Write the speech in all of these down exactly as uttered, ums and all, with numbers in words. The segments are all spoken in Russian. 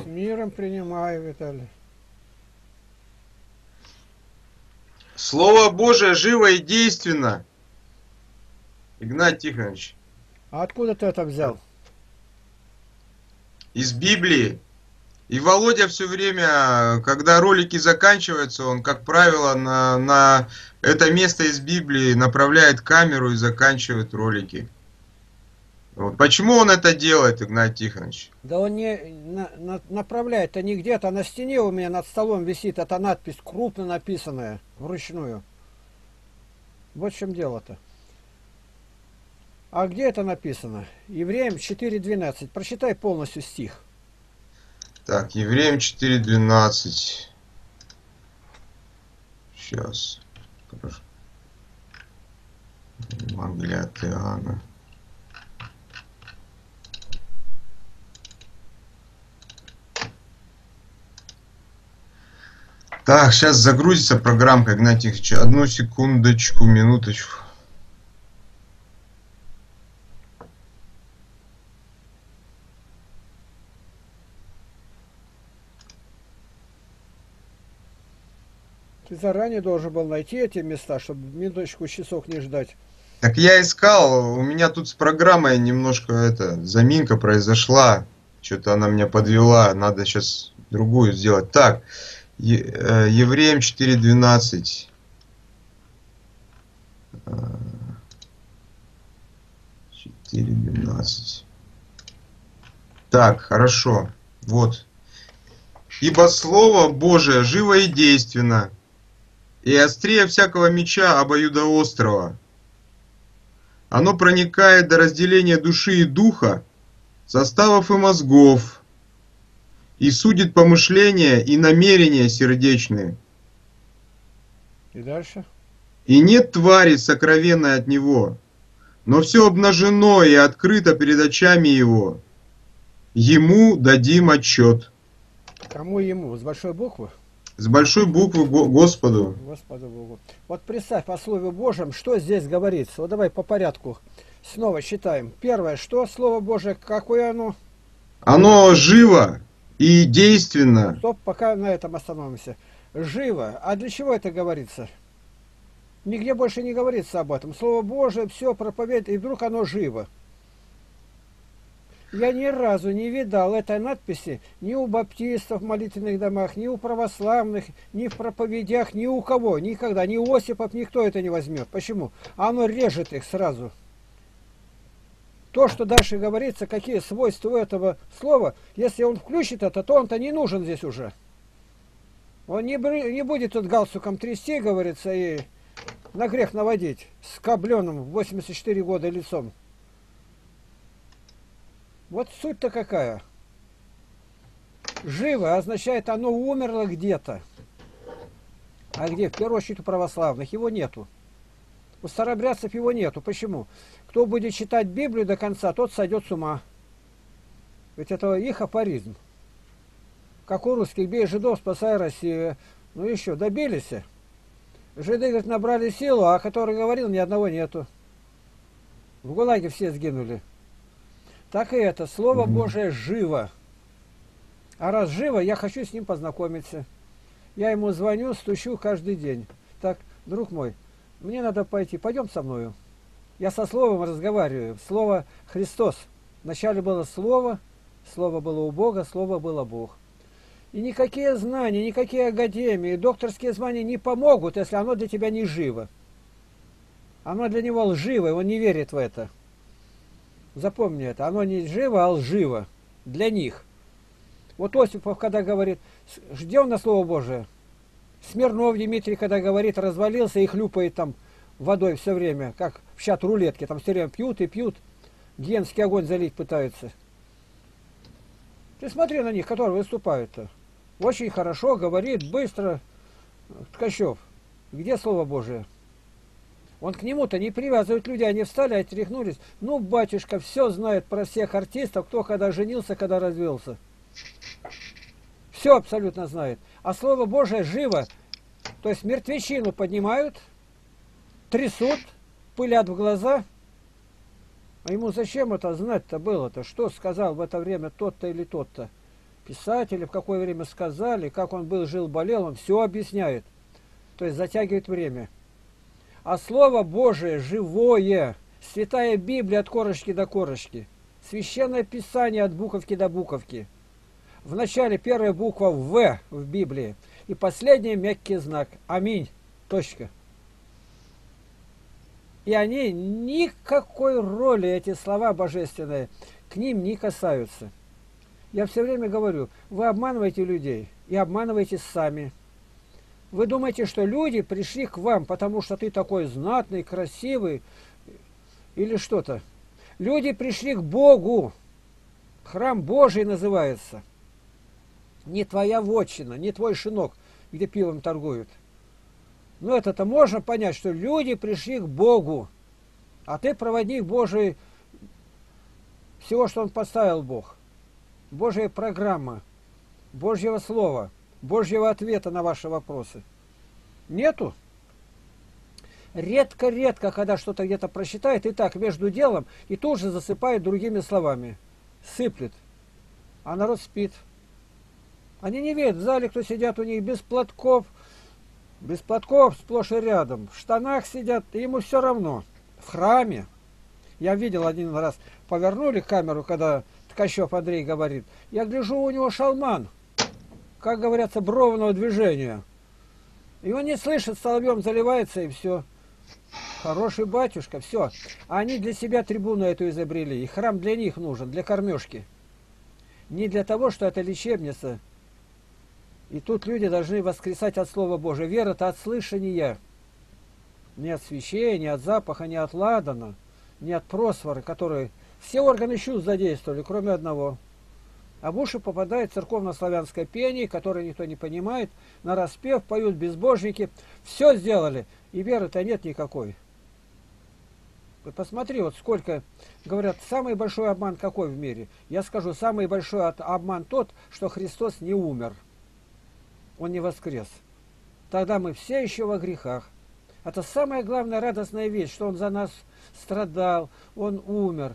С миром принимаю, Виталий. Слово Божие живо и действенно. Игнат Тихонович. А откуда ты это взял? Из Библии. И Володя все время, когда ролики заканчиваются, он, как правило, на, на это место из Библии направляет камеру и заканчивает ролики. Вот. Почему он это делает, Игнат Тихонович? Да он не на, на, направляет, это не где-то, на стене у меня над столом висит эта надпись, крупно написанная, вручную. Вот в чем дело-то. А где это написано? Евреям четыре двенадцать. Прочитай полностью стих. Так, Евреям четыре двенадцать. Сейчас. Евангелие от Иоанна. Так, сейчас загрузится программка, Игнатий Ильич. Одну секундочку, минуточку. Ты заранее должен был найти эти места, чтобы минуточку, часов не ждать. Так я искал, у меня тут с программой немножко это, заминка произошла, что-то она меня подвела, надо сейчас другую сделать. Так, Евреям четыре двенадцать. четыре двенадцать. Так, хорошо, вот. Ибо Слово Божие живо и действенно, и острее всякого меча обоюдоострого. Оно проникает до разделения души и духа, составов и мозгов, и судит помышления и намерения сердечные. И дальше? И нет твари сокровенной от него, но все обнажено и открыто перед очами его. Ему дадим отчет. Кому ему? С большой буквы? С большой буквы го Господу. Господу Богу. Вот представь по Слову Божьему, что здесь говорится. Вот давай по порядку снова считаем. Первое, что Слово Божие, какое оно? Оно живо и действенно. Стоп, пока на этом остановимся. Живо. А для чего это говорится? Нигде больше не говорится об этом. Слово Божие, все проповедь, и вдруг оно живо. Я ни разу не видал этой надписи ни у баптистов в молитвенных домах, ни у православных, ни в проповедях, ни у кого, никогда, ни у Осипов, никто это не возьмет. Почему? Оно режет их сразу. То, что дальше говорится, какие свойства этого слова, если он включит это, то он-то не нужен здесь уже. Он не, не будет тут галстуком трясти, говорится, и на грех наводить с кабленным в восемьдесят четыре года лицом. Вот суть-то какая. Живо означает, оно умерло где-то. А где? В первую очередь у православных. Его нету. У старобрядцев его нету. Почему? Кто будет читать Библию до конца, тот сойдет с ума. Ведь это их афоризм. Как у русских: бей жидов, спасай Россию. Ну еще, добились. Жиды, говорит, набрали силу, а который говорил, ни одного нету. В ГУЛАГе все сгинули. Так и это. Слово Божие живо. А раз живо, я хочу с ним познакомиться. Я ему звоню, стучу каждый день. Так, друг мой, мне надо пойти. Пойдем со мною. Я со Словом разговариваю. Слово Христос. Вначале было Слово. Слово было у Бога. Слово было Бог. И никакие знания, никакие академии, докторские звания не помогут, если оно для тебя не живо. Оно для него лживое. Он не верит в это. Запомни это, оно не живо, а лживо. Для них. Вот Осипов, когда говорит, жди он на Слово Божие. Смирнов Дмитрий, когда говорит, развалился и хлюпает там водой все время, как в чат рулетки, там все время пьют и пьют, генский огонь залить пытаются. Ты смотри на них, которые выступают-то. Очень хорошо говорит, быстро. Ткачев, где Слово Божие? Он к нему-то не привязывает людей, они встали, отряхнулись. Ну, батюшка все знает про всех артистов, кто когда женился, когда развелся. Все абсолютно знает. А Слово Божие живо. То есть мертвечину поднимают, трясут, пылят в глаза. А ему зачем это знать-то было-то? Что сказал в это время тот-то или тот-то? писатели в какое время сказали, как он был, жил, болел, он все объясняет. То есть затягивает время. А Слово Божие живое, Святая Библия от корочки до корочки, Священное Писание от буковки до буковки. В начале первая буква В в Библии и последний мягкий знак. Аминь. Точка. И они никакой роли, эти слова божественные, к ним не касаются. Я все время говорю, вы обманываете людей и обманываете сами. Вы думаете, что люди пришли к вам, потому что ты такой знатный, красивый или что-то. Люди пришли к Богу. Храм Божий называется. Не твоя вотчина, не твой шинок, где пивом торгуют. Но это-то можно понять, что люди пришли к Богу, а ты проводник Божий, всего, что Он поставил Бог. Божья программа, Божьего слова, Божьего ответа на ваши вопросы. Нету. Редко-редко, когда что-то где-то прочитает, и так, между делом, и тут же засыпает другими словами. Сыплет. А народ спит. Они не верят, в зале кто сидят у них без платков, без платков сплошь и рядом, в штанах сидят, и ему все равно. В храме, я видел один раз, повернули камеру, когда Ткачев Андрей говорит, я гляжу, у него шалман, как говорят, бровного движения. И он не слышит, соловьем заливается, и все. Хороший батюшка, все. А они для себя трибуну эту изобрели, и храм для них нужен, для кормежки. Не для того, что это лечебница. И тут люди должны воскресать от Слова Божия. Вера-то от слышания. Не от свечей, не от запаха, не от ладана, не от просвора, которые все органы чувств задействовали, кроме одного. А в уши попадает церковно-славянское пение, которое никто не понимает. На распев поют безбожники. Все сделали. И веры-то нет никакой. Вы посмотри, вот сколько, говорят, самый большой обман какой в мире? Я скажу, самый большой обман тот, что Христос не умер. Он не воскрес. Тогда мы все еще во грехах. Это самая главная радостная вещь, что Он за нас страдал, Он умер.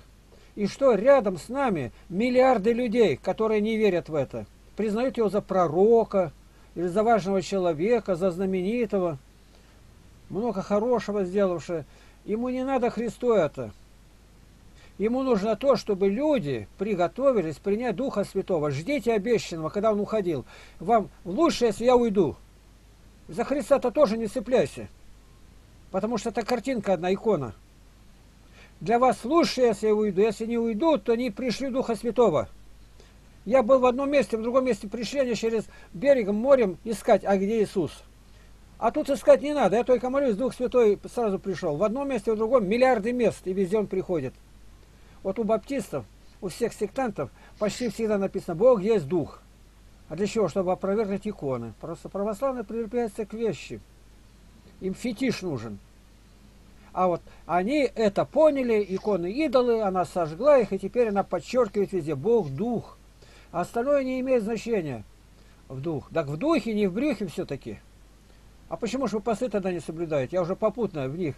И что рядом с нами миллиарды людей, которые не верят в это. Признают Его за пророка, или за важного человека, за знаменитого, много хорошего сделавшего. Ему не надо Христу это. Ему нужно то, чтобы люди приготовились принять Духа Святого. Ждите обещанного, когда Он уходил. Вам лучше, если я уйду. За Христа-то тоже не цепляйся. Потому что это картинка одна, икона. Для вас лучше, если я уйду. Если не уйду, то не пришли Духа Святого. Я был в одном месте, в другом месте пришли, они через берегом, морем искать, а где Иисус? А тут искать не надо. Я только молюсь, Дух Святой сразу пришел. В одном месте, в другом миллиарды мест, и везде Он приходит. Вот у баптистов, у всех сектантов почти всегда написано «Бог есть Дух». А для чего? Чтобы опровергнуть иконы. Просто православные прилепляются к вещи. Им фетиш нужен. А вот они это поняли, иконы идолы, она сожгла их, и теперь она подчеркивает везде «Бог – Дух». А остальное не имеет значения. В дух. Так в духе, не в брюхе все-таки. А почему же вы посты тогда не соблюдаете? Я уже попутно в них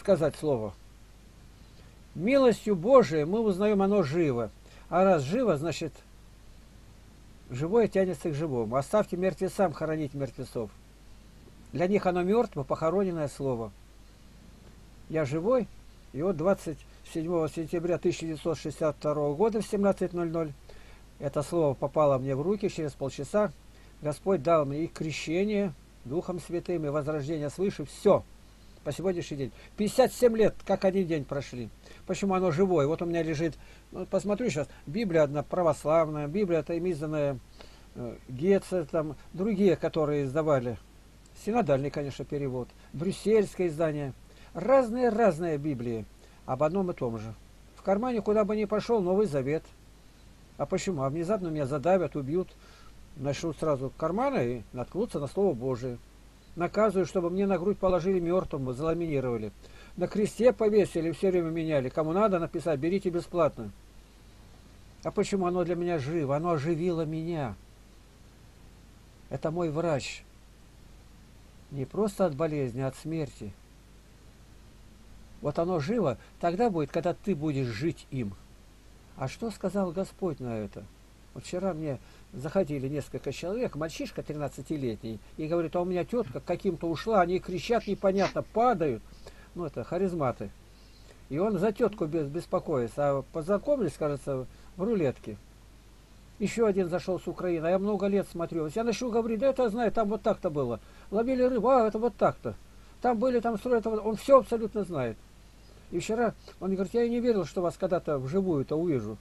сказать слово. Милостью Божией мы узнаем, оно живо. А раз живо, значит, живое тянется к живому. Оставьте мертвецам хоронить мертвецов. Для них оно мертво, похороненное слово. Я живой, и вот двадцать седьмого сентября тысяча девятьсот шестьдесят второго года в семнадцать ноль ноль это слово попало мне в руки. Через полчаса Господь дал мне и крещение Духом Святым, и возрождение свыше, все. По сегодняшний день. пятьдесят семь лет, как один день прошли. Почему оно живое? Вот у меня лежит, ну, посмотрю сейчас, Библия одна православная, Библия это им изданная, э, Гетце, там, другие, которые издавали. Синодальный, конечно, перевод. Брюссельское издание. Разные-разные Библии. Об одном и том же. В кармане, куда бы ни пошел, Новый Завет. А почему? А внезапно меня задавят, убьют. Начнут сразу карманы и наткнутся на Слово Божие. Наказываю, чтобы мне на грудь положили мертвому, заламинировали. На кресте повесили, все время меняли. Кому надо написать, берите бесплатно. А почему оно для меня живо? Оно оживило меня. Это мой врач. Не просто от болезни, а от смерти. Вот оно живо тогда будет, когда ты будешь жить им. А что сказал Господь на это? Вот вчера мне заходили несколько человек, мальчишка тринадцатилетний, и говорит, а у меня тетка каким-то ушла, они кричат непонятно, падают. Ну, это харизматы. И он за тетку беспокоится, а познакомились, кажется, в рулетке. Еще один зашел с Украины, я много лет смотрю. Я начну говорить, да это я знаю, там вот так-то было. Ловили рыбу, а это вот так-то. Там были, там строят, он все абсолютно знает. И вчера он говорит, я и не верил, что вас когда-то вживую-то увижу.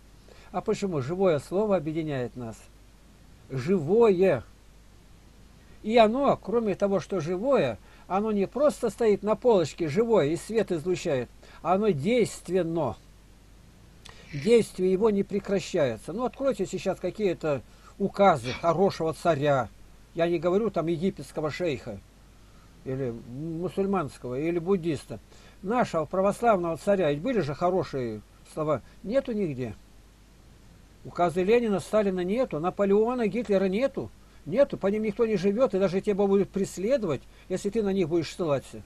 А почему? Живое слово объединяет нас. Живое. И оно, кроме того, что живое, оно не просто стоит на полочке, живое, и свет излучает, а оно действенно. Действие его не прекращается. Ну, откройте сейчас какие-то указы хорошего царя. Я не говорю там египетского шейха, или мусульманского, или буддиста. Нашего православного царя, ведь были же хорошие слова, нету нигде. Указы Ленина, Сталина нету, Наполеона, Гитлера нету. Нету, по ним никто не живет, и даже тебя будут преследовать, если ты на них будешь ссылаться.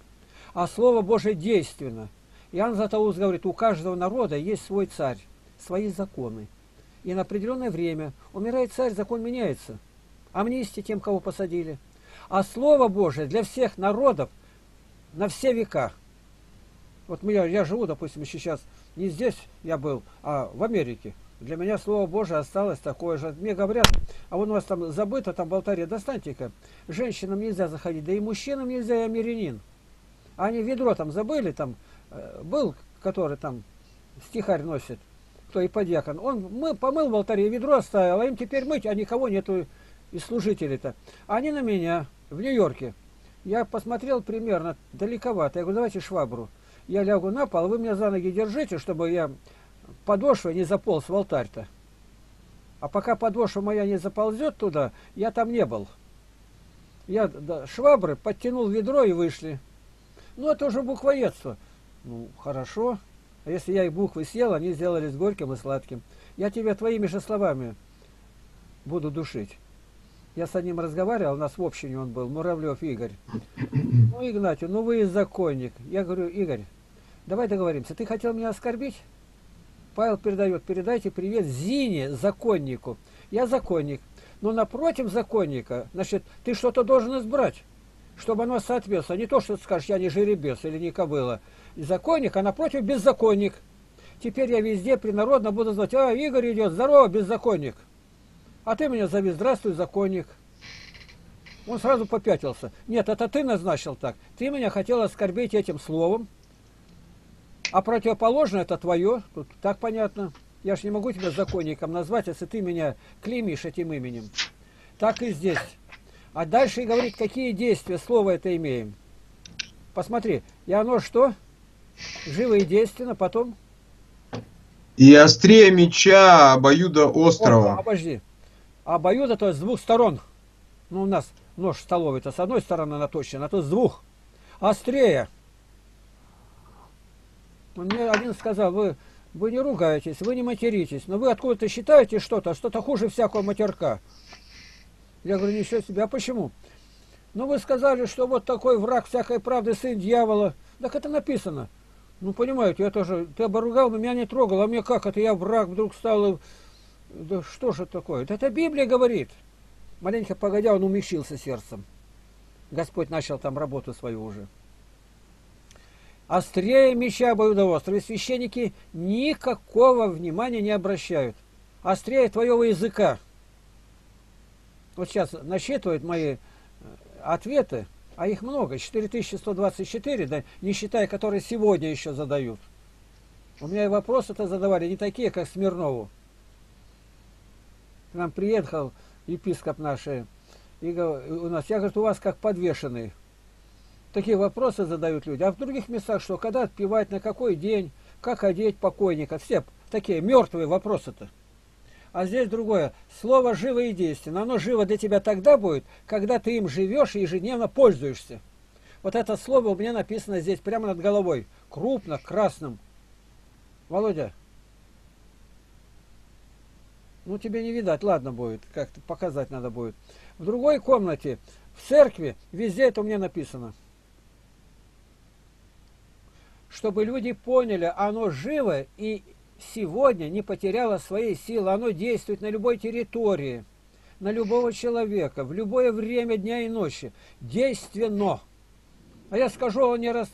А Слово Божие действенно. Иоанн Златоуст говорит, у каждого народа есть свой царь, свои законы. И на определенное время умирает царь, закон меняется. Амнистия тем, кого посадили. А Слово Божие для всех народов на все века. Вот меня, я живу, допустим, сейчас, не здесь я был, а в Америке. Для меня Слово Божие осталось такое же. Мне говорят, а вон у вас там забыто, там в алтаре, достаньте-ка. Женщинам нельзя заходить, да и мужчинам нельзя, и амирянин. А они ведро там забыли, там был, который там стихарь носит, кто иподьякон. Он мы, помыл в алтаре, ведро оставил, а им теперь мыть, а никого нету из служителей-то. Они на меня в Нью-Йорке. Я посмотрел примерно далековато. Я говорю, давайте швабру. Я лягу на пол, вы меня за ноги держите, чтобы я... подошва не заполз в алтарь-то. А пока подошва моя не заползет туда, я там не был. Я да, швабры подтянул ведро и вышли. Ну, это уже буквоедство. Ну, хорошо. А если я их буквы съел, они сделались горьким и сладким. Я тебя твоими же словами буду душить. Я с одним разговаривал, у нас в общине он был, Муравлев Игорь. Ну, Игнатий, ну вы и законник. Я говорю, Игорь, давай договоримся. Ты хотел меня оскорбить? Павел передает, передайте привет Зине, законнику. Я законник, но напротив законника, значит, ты что-то должен избрать, чтобы оно соответствовало. Не то, что ты скажешь, я не жеребец или не кобыла. И законник, а напротив беззаконник. Теперь я везде принародно буду звать, а, Игорь идет, здорово, беззаконник. А ты меня зови, здравствуй, законник. Он сразу попятился. Нет, это ты назначил так. Ты меня хотел оскорбить этим словом. А противоположное это твое, тут так понятно. Я ж не могу тебя законником назвать, если ты меня клеймишь этим именем. Так и здесь. А дальше и говорит, какие действия слова это имеем. Посмотри, и оно что? Живо и действенно, потом. И острее меча обоюда острова. О, обожди. Обоюда, то есть с двух сторон. Ну, у нас нож столовый-то с одной стороны наточен, а то с двух. Острее. Мне один сказал, вы, вы не ругаетесь, вы не материтесь, но вы откуда-то считаете что-то, что-то хуже всякого матерка. Я говорю, ничего себе, а почему? Ну вы сказали, что вот такой враг всякой правды, сын дьявола. Так это написано. Ну понимаете, я тоже, ты оборугал, меня не трогал, а мне как это, я враг вдруг стал, да что же такое? Это Библия говорит. Маленько погодя, он умягчился сердцем. Господь начал там работу свою уже. Острее меча обоюда острова. И священники никакого внимания не обращают. Острее твоего языка. Вот сейчас насчитывают мои ответы, а их много, четыре тысячи сто двадцать четыре, да, не считая, которые сегодня еще задают. У меня и вопросы-то задавали не такие, как Смирнову. К нам приехал епископ наш, и у нас, я говорю, у вас как подвешенный. Такие вопросы задают люди. А в других местах что? Когда отпевать, на какой день, как одеть покойника? Все такие мертвые вопросы-то. А здесь другое. Слово живо и действенно. Оно живо для тебя тогда будет, когда ты им живешь и ежедневно пользуешься. Вот это слово у меня написано здесь, прямо над головой. Крупно, красным. Володя, ну тебе не видать, ладно будет. Как-то показать надо будет. В другой комнате, в церкви, везде это у меня написано. Чтобы люди поняли, оно живо и сегодня не потеряло своей силы. Оно действует на любой территории, на любого человека, в любое время дня и ночи. Действенно. А я скажу, он не раз...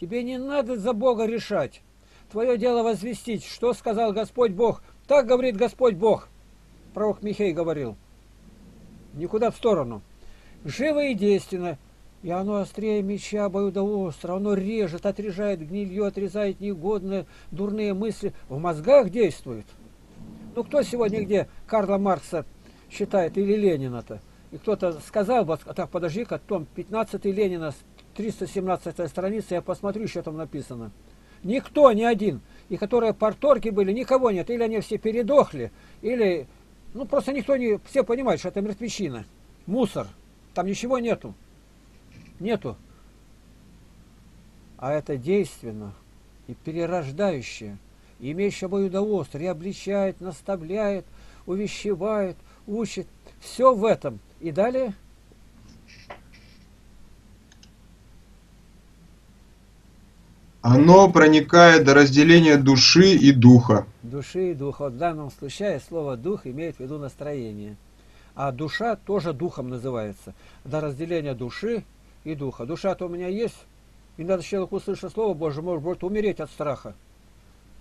тебе не надо за Бога решать. Твое дело возвестить, что сказал Господь Бог. Так говорит Господь Бог. Пророк Михей говорил. Никуда в сторону. Живо и действенно. И оно острее меча обоюдоостро, оно режет, отрежает гнилье, отрезает негодные, дурные мысли. В мозгах действует. Ну кто сегодня где Карла Маркса считает или Ленина-то? И кто-то сказал, так подожди-ка, том пятнадцатый Ленина, триста семнадцатая страница, я посмотрю, что там написано. Никто, ни один. И которые порторки были, никого нет. Или они все передохли, или... Ну просто никто не... Все понимают, что это мертвечина, мусор. Там ничего нету. Нету. А это действенно и перерождающее, и имеющее обоюдоострие, обличает, наставляет, увещевает, учит. Все в этом. И далее. Оно проникает до разделения души и духа. Души и духа. Вот в данном случае слово «дух» имеет в виду настроение. А душа тоже духом называется. До разделения души и духа. Душа-то у меня есть. И надо человеку услышать слово Божие, может быть, умереть от страха.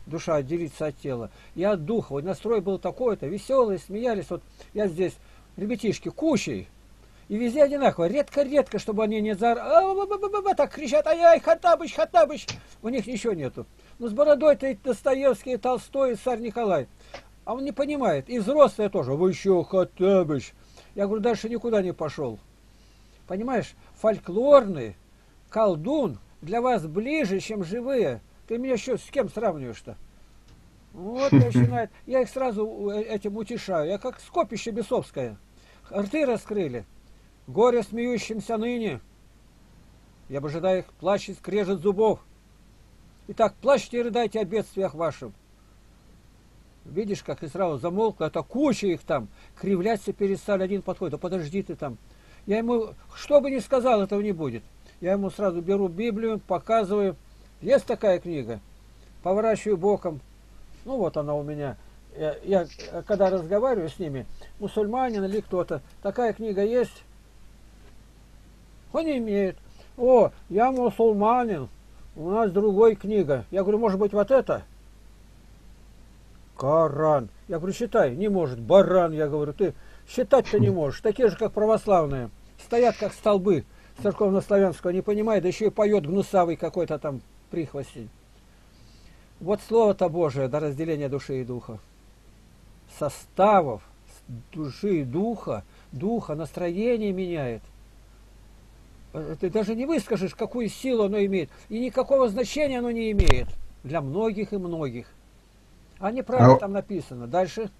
Душа отделится от тела. И от духа. Вот настрой был такой-то, веселый, смеялись. Вот я здесь, ребятишки, кучей. И везде одинаково. Редко-редко, чтобы они не зар... Так кричат, ай-яй, Хаттабыч, Хаттабыч. У них ничего нету. Ну, с бородой-то и Достоевский, и Толстой, и царь Николай. А он не понимает. И взрослые тоже. Вы еще Хаттабыч. Я говорю, дальше никуда не пошел. Понимаешь, фольклорный колдун для вас ближе, чем живые. Ты меня еще с кем сравниваешь-то? Вот начинает. Я их сразу этим утешаю. Я как скопище бесовское. Рты раскрыли. Горе смеющимся ныне. Я обождаю их плач и скрежет зубов. Итак, плачьте и рыдайте о бедствиях ваших. Видишь, как и сразу замолкло, это куча их там. Кривляться перестали, один подходит. Да подожди ты там. Я ему, что бы ни сказал, этого не будет. Я ему сразу беру Библию, показываю. Есть такая книга. Поворачиваю боком. Ну вот она у меня. Я, я когда разговариваю с ними, мусульманин или кто-то, такая книга есть? Он не имеет. О, я мусульманин. У нас другой книга. Я говорю, может быть, вот это? Коран. Я говорю, считай. Не может. Баран, я говорю. Ты считать-то не можешь. Такие же, как православные. Стоят, как столбы церковнославянского. Не понимает, да еще и поет гнусавый какой-то там прихвостень. Вот слово-то Божие до разделения души и духа. Составов души и духа, духа, настроение меняет. Ты даже не выскажешь, какую силу оно имеет. И никакого значения оно не имеет. Для многих и многих. А неправильно а... там написано. Дальше.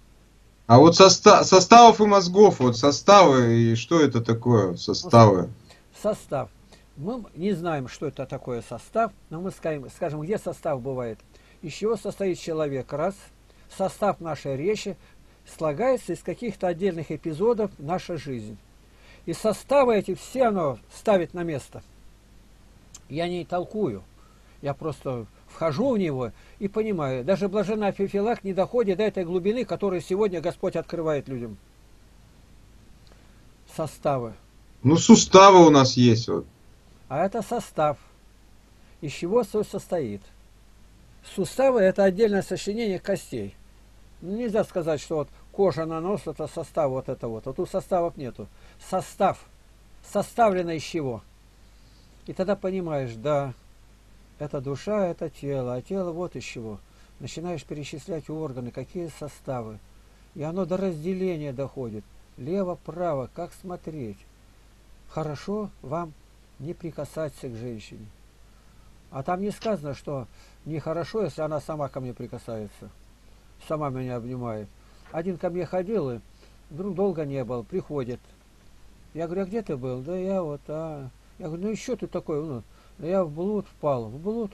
А вот состав, составов и мозгов, вот составы, и что это такое? Составы. Состав. Мы не знаем, что это такое состав, но мы скажем, скажем, где состав бывает. Из чего состоит человек? Раз. Состав нашей речи слагается из каких-то отдельных эпизодов нашей жизни. И составы эти все оно ставит на место. Я не толкую. Я просто вхожу в него и понимаю. Даже блаженный Феофилакт не доходит до этой глубины, которую сегодня Господь открывает людям. Составы. Ну, суставы у нас есть. Вот. А это состав. Из чего состоит? Суставы – это отдельное сочленение костей. Нельзя сказать, что вот кожа на нос – это состав вот это вот. А тут составов нету. Состав. Составлено из чего? И тогда понимаешь, да, это душа, это тело, а тело вот из чего. Начинаешь перечислять органы, какие составы. И оно до разделения доходит. Лево-право, как смотреть. Хорошо вам не прикасаться к женщине. А там не сказано, что нехорошо, если она сама ко мне прикасается. Сама меня обнимает. Один ко мне ходил, и вдруг долго не был, приходит. Я говорю, а где ты был? Да я вот, а... Я говорю, ну и что ты такой? Ну, я в блуд впал. В блуд?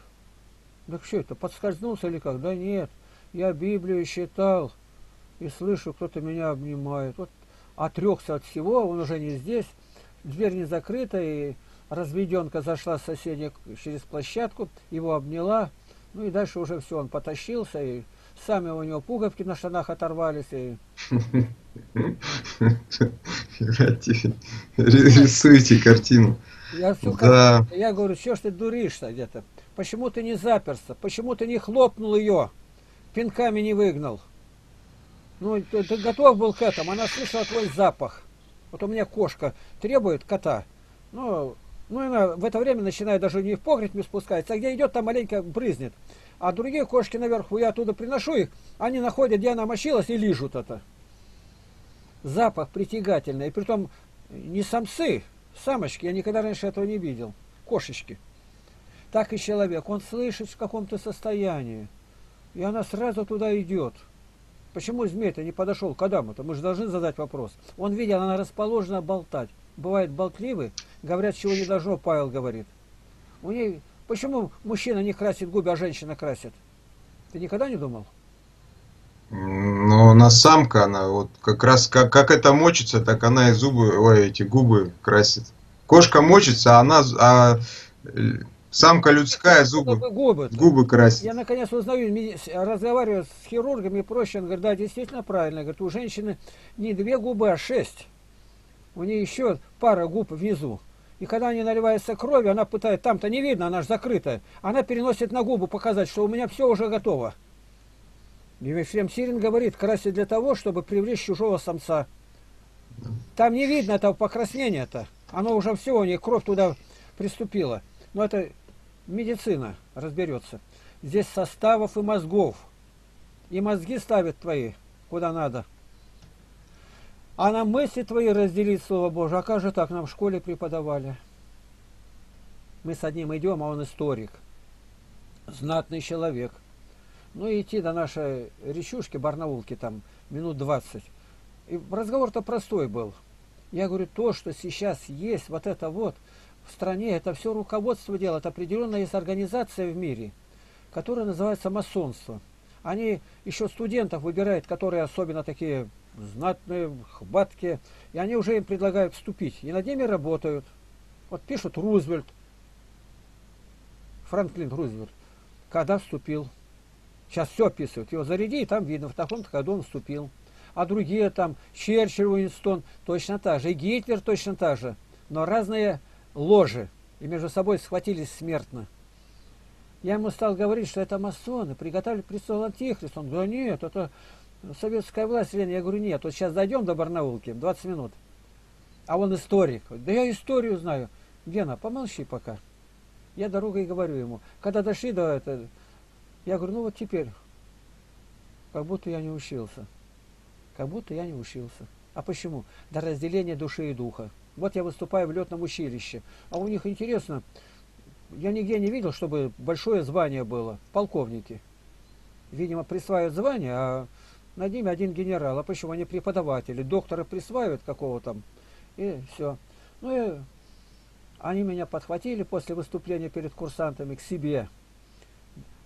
Да что это, подскользнулся или как? Да нет, я Библию читал, и слышу, кто-то меня обнимает. Вот отрекся от всего, он уже не здесь, дверь не закрыта, и разведенка зашла с соседней через площадку, его обняла, ну и дальше уже все, он потащился, и сами у него пуговки на штанах оторвались. И... Рисуйте картину. Я, всю да. картину. Я говорю, что ж ты дуришься где-то? Почему ты не заперся? Почему ты не хлопнул ее? Пинками не выгнал? Ну, ты, ты готов был к этому? Она слышала твой запах. Вот у меня кошка требует кота. Ну, ну она в это время начинает даже не в погреб не спускается, а где идет, там маленько брызнет. А другие кошки наверху, я оттуда приношу их, они находят, где она мочилась, и лижут это. Запах притягательный. И притом не самцы, самочки, я никогда раньше этого не видел. Кошечки. Так и человек. Он слышит в каком-то состоянии. И она сразу туда идет. Почему змей-то не подошел к Адаму-то? Мы же должны задать вопрос. Он видел, она расположена болтать. Бывает болтливы, говорят, чего не должно, Павел говорит. У нее... Почему мужчина не красит губы, а женщина красит? Ты никогда не думал? Ну, она самка, она вот как раз как, как это мочится, так она и зубы, ой, эти губы красит. Кошка мочится, а она, а самка людская зубы, губы, губы красит. Я наконец узнаю, разговариваю с хирургами и прочее, он говорит, да, действительно правильно. Говорит, у женщины не две губы, а шесть. У нее еще пара губ внизу. И когда они наливаются кровью, она пытает, там-то не видно, она же закрытая. Она переносит на губу показать, что у меня все уже готово. И Ефрем Сирин говорит, красит для того, чтобы привлечь чужого самца. Там не видно этого покраснения-то. Оно уже все, у нее кровь туда приступила. Но это медицина разберется. Здесь составов и мозгов. И мозги ставят твои, куда надо. А на мысли твои разделить Слово Божие. А как же так? Нам в школе преподавали. Мы с одним идем, а он историк. Знатный человек. Ну и идти до нашей речушки, Барнаулки, там, минут двадцать. И разговор-то простой был. Я говорю, то, что сейчас есть, вот это вот, в стране, это все руководство делает. Определенно есть организация в мире, которая называется масонство. Они еще студентов выбирают, которые особенно такие... знатные, хватки, и они уже им предлагают вступить, и над ними работают. Вот пишут Рузвельт, Франклин Рузвельт, когда вступил. Сейчас все описывают, его заряди, и там видно, в таком-то году он вступил. А другие там, Черчилль Уинстон, точно так же, и Гитлер точно так же, но разные ложи, и между собой схватились смертно. Я ему стал говорить, что это масоны, приготовили престол Антихриста. Он говорит, да нет, это... советская власть, Лена. Я говорю, нет, вот сейчас дойдем до Барнаулки, двадцать минут. А он историк. Да я историю знаю. Гена, помолчи пока. Я дорогой говорю ему. Когда дошли до этого, я говорю, ну вот теперь, как будто я не учился. Как будто я не учился. А почему? До разделения души и духа. Вот я выступаю в летном училище. А у них интересно, я нигде не видел, чтобы большое звание было. Полковники. Видимо, присваивают звание, а... над ними один генерал, а почему они преподаватели, доктора присваивают какого там, и все. Ну и они меня подхватили после выступления перед курсантами к себе.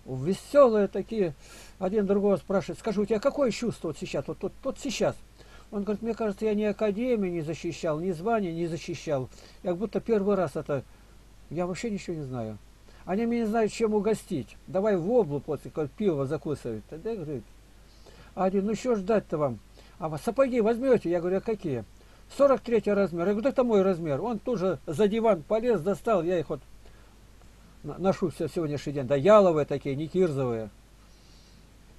Веселые такие, один другого спрашивает, скажи, у тебя какое чувство вот сейчас, вот, вот, вот сейчас? Он говорит, мне кажется, я ни академию не защищал, ни звание не защищал. Я как будто первый раз это, я вообще ничего не знаю. Они меня не знают, чем угостить. Давай в облу после, как пиво закусывают. Тогда говорит, один, ну что ждать-то вам? А сапоги возьмете? Я говорю, а какие? сорок третий размер. Я говорю, это мой размер. Он тут же за диван полез, достал. Я их вот ношу все сегодняшний день. Да яловые такие, не кирзовые.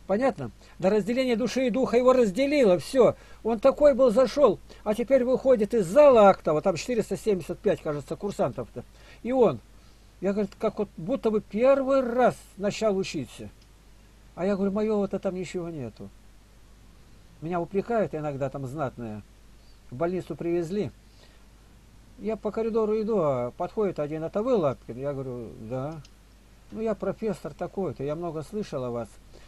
Понятно? До разделения души и духа его разделило. Все. Он такой был, зашел. А теперь выходит из зала актова. Там четыреста семьдесят пять, кажется, курсантов-то. И он. Я говорю, как вот будто бы первый раз начал учиться. А я говорю, моего-то там ничего нету. Меня упрекают иногда там знатные. В больницу привезли. Я по коридору иду, а подходит один, это вы, Лапкин? Я говорю, да. Ну, я профессор такой-то, я много слышал о вас.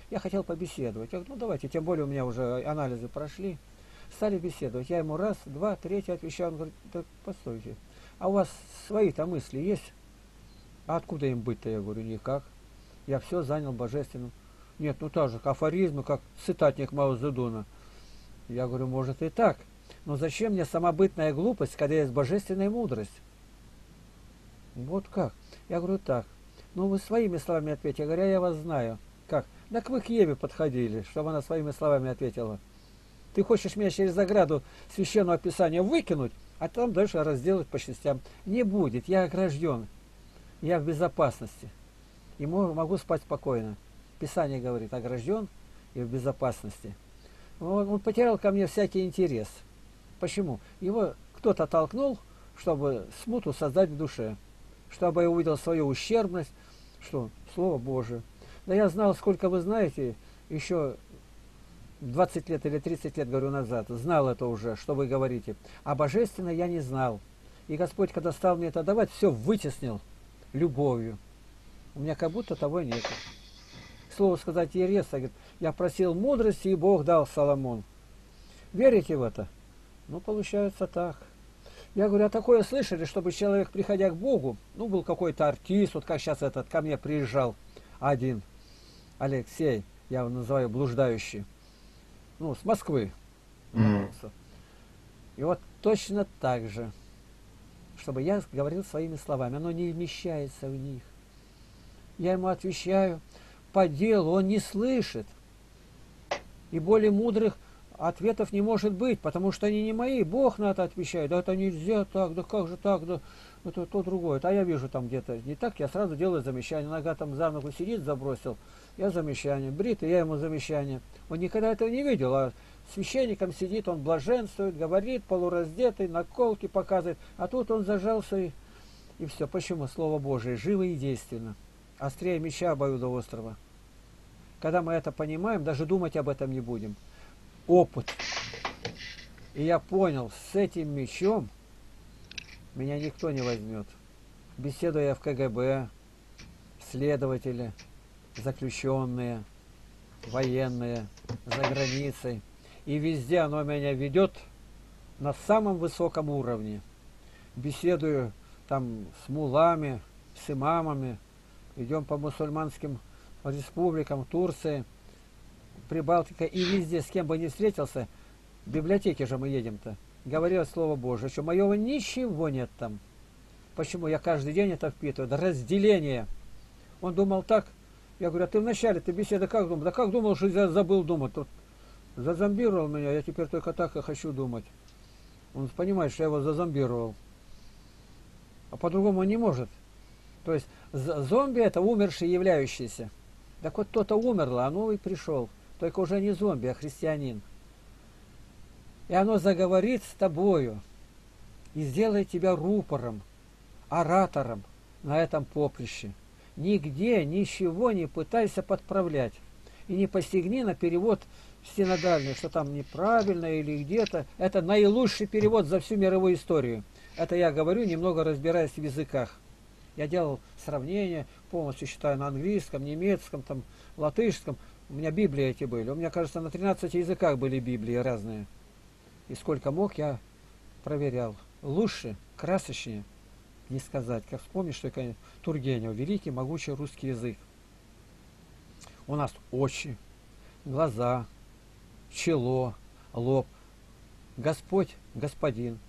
Я хотел побеседовать. Я говорю, ну, давайте, тем более у меня уже анализы прошли. Стали беседовать. Я ему раз, два, третий отвечаю. Он говорит, да постойте, а у вас свои-то мысли есть? А откуда им быть-то? Я говорю, никак. Я все занял божественным. Нет, ну так же, афоризмы, как цитатник Мао Цзэдуна. Я говорю, может и так. Но зачем мне самобытная глупость, когда есть божественная мудрость? Вот как? Я говорю, так. Ну вы своими словами ответьте. Я говорю, я вас знаю. Как? Так вы к Еве подходили, чтобы она своими словами ответила. Ты хочешь меня через ограду священного писания выкинуть, а там дальше разделать по частям. Не будет, я огражден, я в безопасности. И могу спать спокойно. Писание говорит, огражден и в безопасности. Он, он потерял ко мне всякий интерес. Почему? Его кто-то толкнул, чтобы смуту создать в душе, чтобы я увидел свою ущербность, что Слово Божие. Да я знал, сколько вы знаете, еще двадцать лет или тридцать лет, говорю, назад, знал это уже, что вы говорите. А божественное я не знал. И Господь, когда стал мне это давать, все вытеснил любовью. У меня как будто того нет. Слово сказать ереса, говорит, я просил мудрости, и Бог дал Соломон. Верите в это? Ну, получается так. Я говорю, а такое слышали, чтобы человек, приходя к Богу, ну, был какой-то артист, вот как сейчас этот ко мне приезжал один, Алексей, я его называю блуждающий, ну, с Москвы. Mm-hmm. И вот точно так же, чтобы я говорил своими словами, оно не вмещается в них. Я ему отвечаю по делу, он не слышит. И более мудрых ответов не может быть, потому что они не мои. Бог на это отвечает. Да это нельзя так, да как же так, да это то другое. А я вижу там где-то не так, я сразу делаю замечание. Нога там за ногу сидит, забросил. Я замечание. Брит, и я ему замечание. Он никогда этого не видел, а священником сидит, он блаженствует, говорит, полураздетый, наколки показывает. А тут он зажался и, и все. Почему? Слово Божие живо и действенно. Острее меча обоюдоострого. Когда мы это понимаем, даже думать об этом не будем. Опыт. И я понял, с этим мечом меня никто не возьмет. Беседую я в КГБ, следователи, заключенные, военные, за границей. И везде оно меня ведет на самом высоком уровне. Беседую там с мулами, с имамами, идем по мусульманским республикам, Турции, Прибалтика, и везде, с кем бы ни встретился, в библиотеке же мы едем-то, говорилось Слово Божие, что моего ничего нет там. Почему? Я каждый день это впитываю. Да разделение. Он думал так. Я говорю, а ты вначале, ты беседа как думал? Да как думал, что я забыл думать? Тут зазомбировал меня, я теперь только так и хочу думать. Он понимает, что я его зазомбировал. А по-другому он не может. То есть зомби — это умершие являющиеся. Так вот, кто-то умерло, а новый пришел. Только уже не зомби, а христианин. И оно заговорит с тобою и сделает тебя рупором, оратором на этом поприще. Нигде ничего не пытайся подправлять. И не посягни на перевод синодальный, что там неправильно или где-то. Это наилучший перевод за всю мировую историю. Это я говорю, немного разбираясь в языках. Я делал сравнение, полностью считаю, на английском, немецком, там, латышском. У меня Библии эти были. У меня, кажется, на тринадцати языках были Библии разные. И сколько мог, я проверял. Лучше, красочнее не сказать. Как вспомнишь, что я Тургенев, великий, могучий русский язык. У нас очи, глаза, чело, лоб. Господь, господин.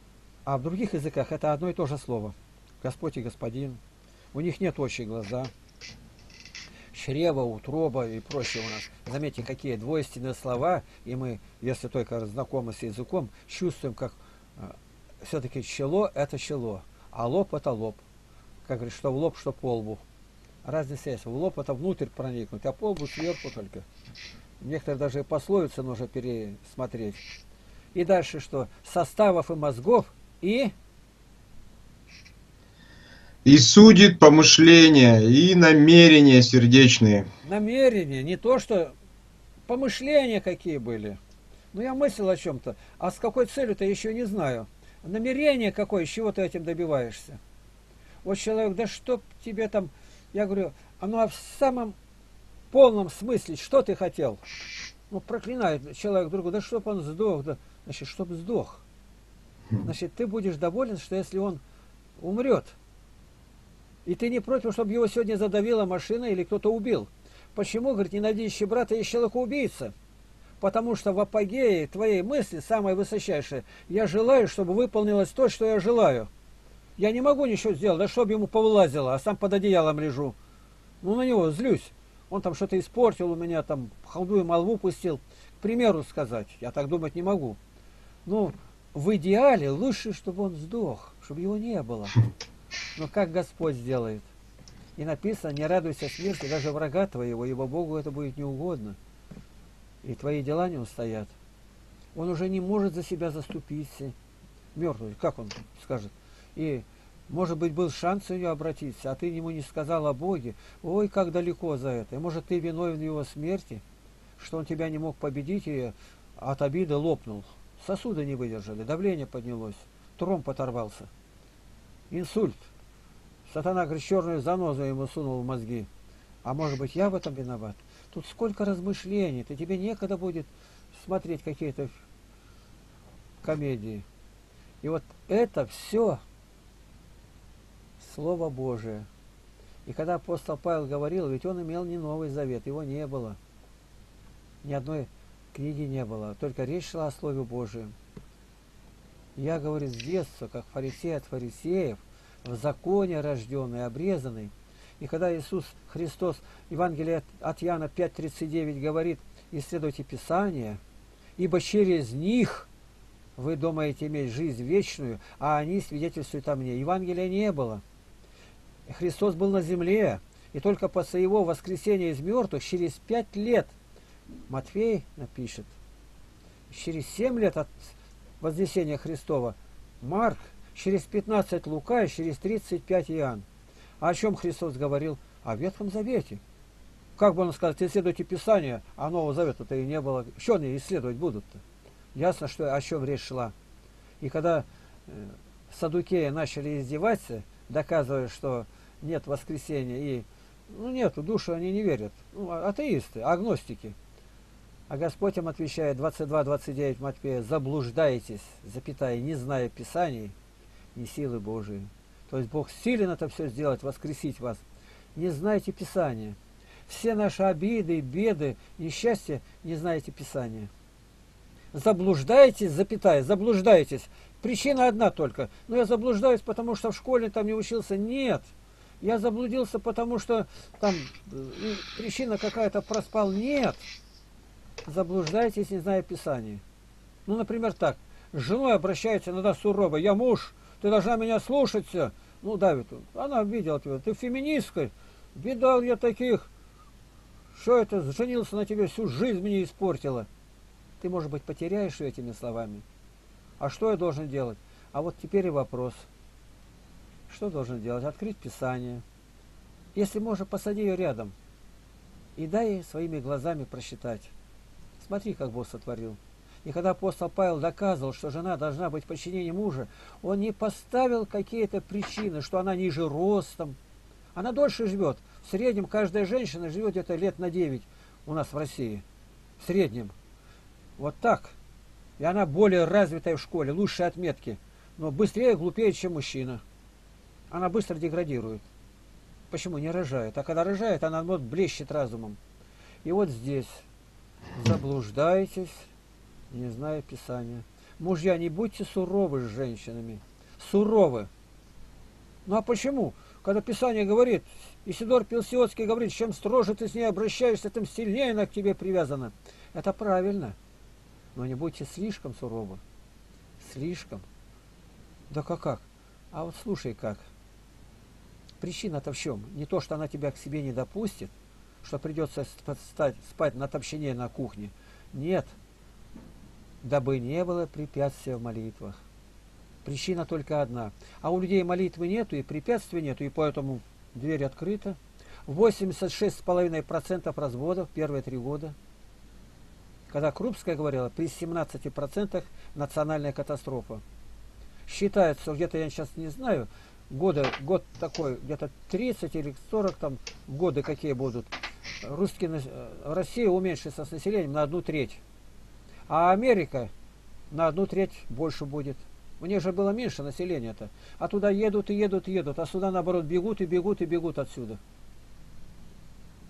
А в других языках это одно и то же слово. Господь и господин. У них нет очи, глаза, чрева, утроба и прочее у нас. Заметьте, какие двойственные слова, и мы, если только знакомы с языком, чувствуем, как э, все-таки чело – это чело, а лоб – это лоб. Как говорит, что в лоб, что по лбу. Разница есть. В лоб – это внутрь проникнуть, а по лбу сверху только. Некоторые даже и пословицы нужно пересмотреть. И дальше что? Составов и мозгов и… И судит помышления, и намерения сердечные. Намерения, не то что помышления какие были. Ну я мыслил о чем-то, а с какой целью-то еще не знаю. Намерение какое, чего ты этим добиваешься. Вот человек, да чтоб тебе там, я говорю, оно в самом полном смысле, что ты хотел? Ну проклинает человек другу, да чтоб он сдох, да, значит, чтоб сдох. Значит, ты будешь доволен, что если он умрет, и ты не против, чтобы его сегодня задавила машина или кто-то убил. Почему, говорит, ненавидящий брата есть человек-убийца? Потому что в апогее твоей мысли, самое высочайшее, я желаю, чтобы выполнилось то, что я желаю. Я не могу ничего сделать, да чтобы ему повылазило, а сам под одеялом лежу. Ну на него злюсь. он там что-то испортил у меня, там халду и молву пустил. К примеру сказать, я так думать не могу. Ну, в идеале лучше, чтобы он сдох, чтобы его не было. Но как Господь сделает? И написано, не радуйся смерти даже врага твоего, ибо Богу это будет неугодно. И твои дела не устоят. Он уже не может за себя заступиться. Мертвый, как он скажет? И, может быть, был шанс у нее обратиться, а ты ему не сказал о Боге. Ой, как далеко за это. И, может, ты виновен в его смерти, что он тебя не мог победить и от обиды лопнул. Сосуды не выдержали, давление поднялось, тромб оторвался. Инсульт. Сатана говорит, черную занозу ему сунул в мозги. А может быть, я в этом виноват? Тут сколько размышлений, и тебе некогда будет смотреть какие-то комедии. И вот это все Слово Божие. И когда апостол Павел говорил, ведь он имел не Новый Завет, его не было. Ни одной книги не было, только речь шла о Слове Божьем. Я, говорю, с детства, как фарисей от фарисеев, в законе рожденный, обрезанный. И когда Иисус Христос, Евангелие от Иоанна пять тридцать девять говорит, исследуйте Писание, ибо через них вы думаете иметь жизнь вечную, а они свидетельствуют о мне. Евангелия не было. Христос был на земле, и только после его воскресения из мертвых через пять лет, Матфей напишет, через семь лет от вознесения Христова Марк, через пятнадцать Лука и через тридцать пять Иоанн. А о чем Христос говорил? О Ветхом Завете. Как бы он сказал, исследуйте Писание, а Нового Завета-то и не было. Что они исследовать будут-то? Ясно, что о чем речь шла. И когда саддукеи начали издеваться, доказывая, что нет воскресения и ну нету, душу они не верят. Ну, атеисты, агностики. А Господь им отвечает, двадцать два двадцать девять Матфея, заблуждаетесь, запятая, не зная Писаний, ни силы Божией. То есть Бог силен это все сделать, воскресить вас. Не знаете Писания. Все наши обиды, беды, несчастья, не знаете Писания. Заблуждаетесь, запятая, заблуждаетесь. Причина одна только. Но я заблуждаюсь, потому что в школе там не учился. Нет. Я заблудился, потому что там причина какая-то проспал. Нет. Заблуждаетесь, не зная Писания. Ну, например, так. С женой обращается иногда сурово. Я муж, ты должна меня слушаться. Ну, Давид, она обидела тебя. Ты феминистка. Видал я таких. Что это? Женился на тебе, всю жизнь мне испортила. Ты, может быть, потеряешь ее этими словами. А что я должен делать? А вот теперь и вопрос. Что должен делать? Открыть Писание. Если можно, посади ее рядом. И дай ей своими глазами прочитать. Смотри, как Бог сотворил. И когда апостол Павел доказывал, что жена должна быть в подчинении мужа, он не поставил какие-то причины, что она ниже ростом. Она дольше живет. В среднем каждая женщина живет где-то лет на девять у нас в России. В среднем. Вот так. И она более развитая в школе, лучшие отметки. Но быстрее и глупее, чем мужчина. Она быстро деградирует. Почему? Не рожает. А когда рожает, она вот блещет разумом. И вот здесь. Заблуждаетесь, не зная Писания. Мужья, не будьте суровы с женщинами. Суровы. Ну а почему? Когда Писание говорит, Исидор Пилсиотский говорит, чем строже ты с ней обращаешься, тем сильнее она к тебе привязана. Это правильно. Но не будьте слишком суровы. Слишком. Да как как? А вот слушай как. Причина-то в чем? Не то, что она тебя к себе не допустит, что придется спать, спать на общине на кухне. Нет. Дабы не было препятствия в молитвах. Причина только одна. А у людей молитвы нету и препятствий нету, и поэтому дверь открыта. восемьдесят шесть и пять десятых процента разводов первые три года. Когда Крупская говорила, при семнадцати процентах национальная катастрофа. Считается, где-то я сейчас не знаю, года, год такой, где-то тридцать или сорок, там годы какие будут. Русские, Россия уменьшится с населением на одну треть. А Америка на одну треть больше будет. У них же было меньше населения-то. А туда едут и едут и едут, а сюда наоборот бегут и бегут и бегут отсюда.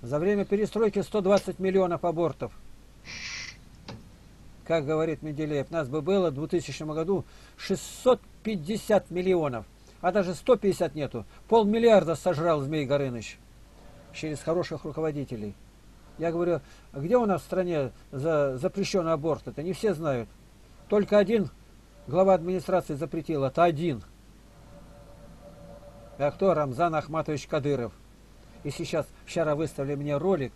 За время перестройки сто двадцать миллионов абортов. Как говорит Менделеев, нас бы было в двухтысячном году шестьсот пятьдесят миллионов, а даже сто пятьдесят нету. Полмиллиарда сожрал Змей Горыныч через хороших руководителей. Я говорю, где у нас в стране за, запрещен аборт? Это не все знают. Только один глава администрации запретил. Это один. А кто? Рамзан Ахматович Кадыров. И сейчас вчера выставили мне ролик.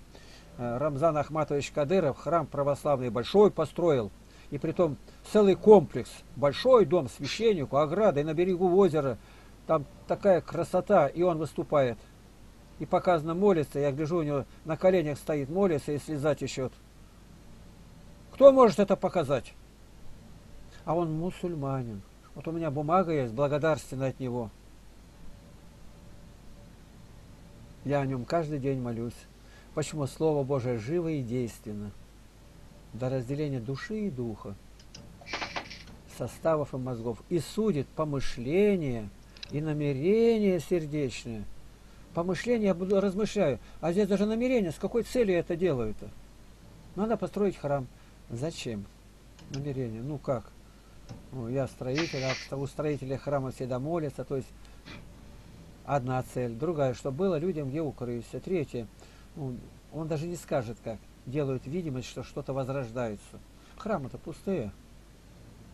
Рамзан Ахматович Кадыров храм православный большой построил. И притом целый комплекс. Большой дом священнику, ограда, и на берегу озера. Там такая красота, и он выступает. И показано молится. Я гляжу, у него на коленях стоит, молится и слеза течет. Кто может это показать? А он мусульманин. Вот у меня бумага есть, благодарственная от него. Я о нем каждый день молюсь. Почему Слово Божие живо и действенно? До разделения души и духа, составов и мозгов. И судит помышление и намерение сердечное. Помышление я буду, размышляю. А здесь даже намерение, с какой целью это делаю-то? Надо построить храм. Зачем? Намерение. Ну как? Ну, я строитель, а у строителя храма всегда молятся. То есть одна цель. Другая, чтобы было людям где укрыться. Третье. Ну, он даже не скажет как. Делают видимость, что что-то возрождается. Храмы-то пустые.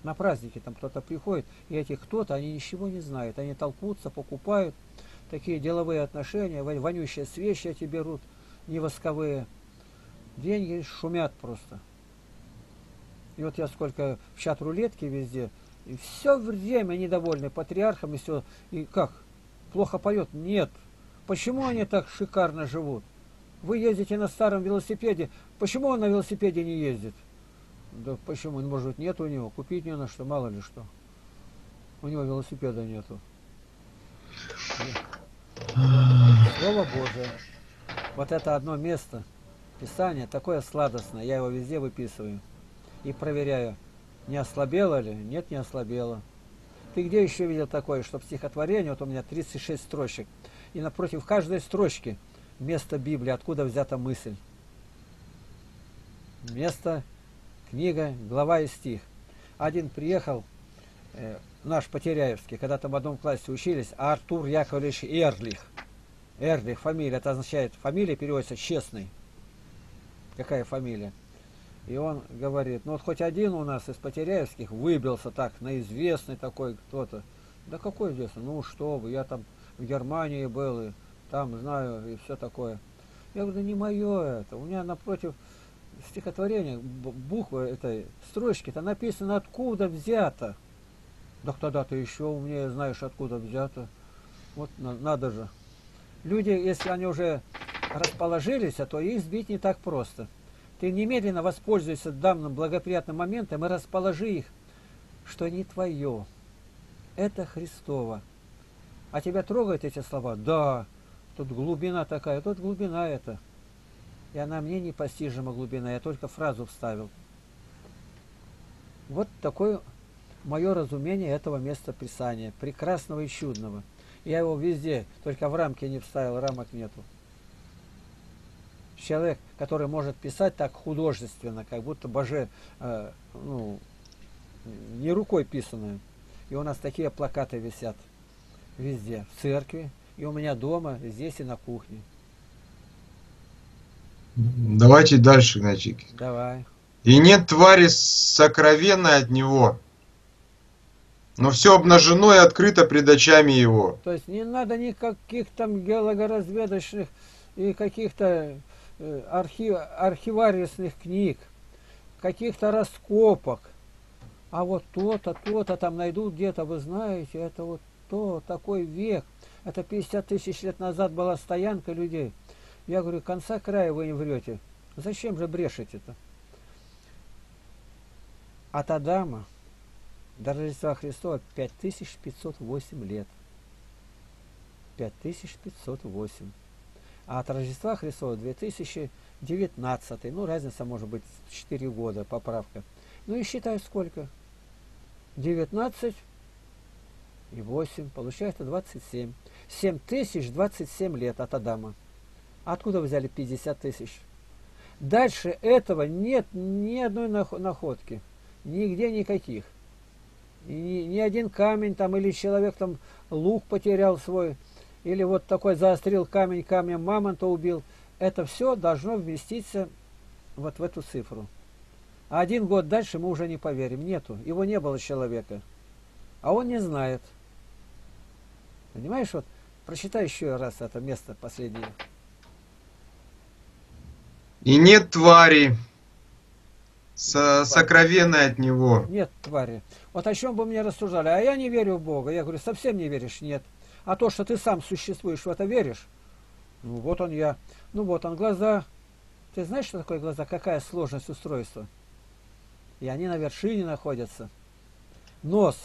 На праздники там кто-то приходит, и эти кто-то, они ничего не знают. Они толкутся, покупают. Такие деловые отношения, вонючие свечи эти берут, не восковые. Деньги шумят просто. И вот я сколько в чат рулетки везде, и все время недовольны патриархом, и все. И как? Плохо поет? Нет. Почему они так шикарно живут? Вы ездите на старом велосипеде. Почему он на велосипеде не ездит? Да почему? Может быть, нет у него. Купить не на что, мало ли что. У него велосипеда нету. Слово Божие. Вот это одно место. Писание такое сладостное. Я его везде выписываю. И проверяю, не ослабело ли? Нет, не ослабело. Ты где еще видел такое, что стихотворение? Вот у меня тридцать шесть строчек. И напротив каждой строчки место Библии, откуда взята мысль. Место, книга, глава и стих. Один приехал, э, наш Потеряевский, когда-то в одном классе учились, Артур Яковлевич Эрлих. Эрлих, фамилия, это означает, фамилия переводится честный. Какая фамилия? И он говорит, ну вот хоть один у нас из Потеряевских выбился так, на известный такой кто-то. Да какой известный? Ну что вы, я там в Германии был, и там знаю, и все такое. Я говорю, да не мое это. У меня напротив стихотворения, буквы этой строчки-то написано, откуда взято. Да тогда ты еще умнее знаешь, откуда взято. Вот надо же. Люди, если они уже расположились, а то их сбить не так просто. Ты немедленно воспользуйся данным благоприятным моментом и расположи их, что не твое. Это Христово. А тебя трогают эти слова? Да. Тут глубина такая, тут глубина эта. И она мне непостижима глубина, я только фразу вставил. Вот такое мое разумение этого места Писания, прекрасного и чудного. Я его везде, только в рамки не вставил, рамок нету. Человек, который может писать так художественно, как будто боже, э, ну, не рукой писанное. И у нас такие плакаты висят везде, в церкви, и у меня дома, и здесь, и на кухне. Давайте дальше, Гнатьич. Давай. И нет твари сокровенной от него, но все обнажено и открыто пред очами его. То есть не надо никаких там геологоразведочных и каких-то архив, архивариусных книг, каких-то раскопок. А вот то-то, то-то там найдут где-то, вы знаете, это вот то, такой век. Это пятьдесят тысяч лет назад была стоянка людей. Я говорю, конца края вы не врете. Зачем же брешете-то? От Адама до Рождества Христова пять тысяч пятьсот восемь лет. пять тысяч пятьсот восемь. А от Рождества Христова две тысячи девятнадцать. Ну, разница может быть четыре года, поправка. Ну и считаю сколько? девятнадцать и восемь. Получается двадцать семь. семь тысяч двадцать семь лет от Адама. Откуда вы взяли пятьдесят тысяч? Дальше этого нет ни одной находки. Нигде никаких. И ни, ни один камень там, или человек там лук потерял свой, или вот такой заострил камень, камнем мамонта убил. это все должно вместиться вот в эту цифру. А один год дальше мы уже не поверим. Нету. Его не было человека. А он не знает. Понимаешь, вот прочитай еще раз это место последнее. И нет твари, со сокровенной от него. Нет твари. Вот о чем бы мне рассуждали. А я не верю в Бога. Я говорю, совсем не веришь? Нет. А то, что ты сам существуешь, в это веришь? Ну вот он я. Ну вот он глаза. Ты знаешь, что такое глаза? Какая сложность устройства? И они на вершине находятся. Нос.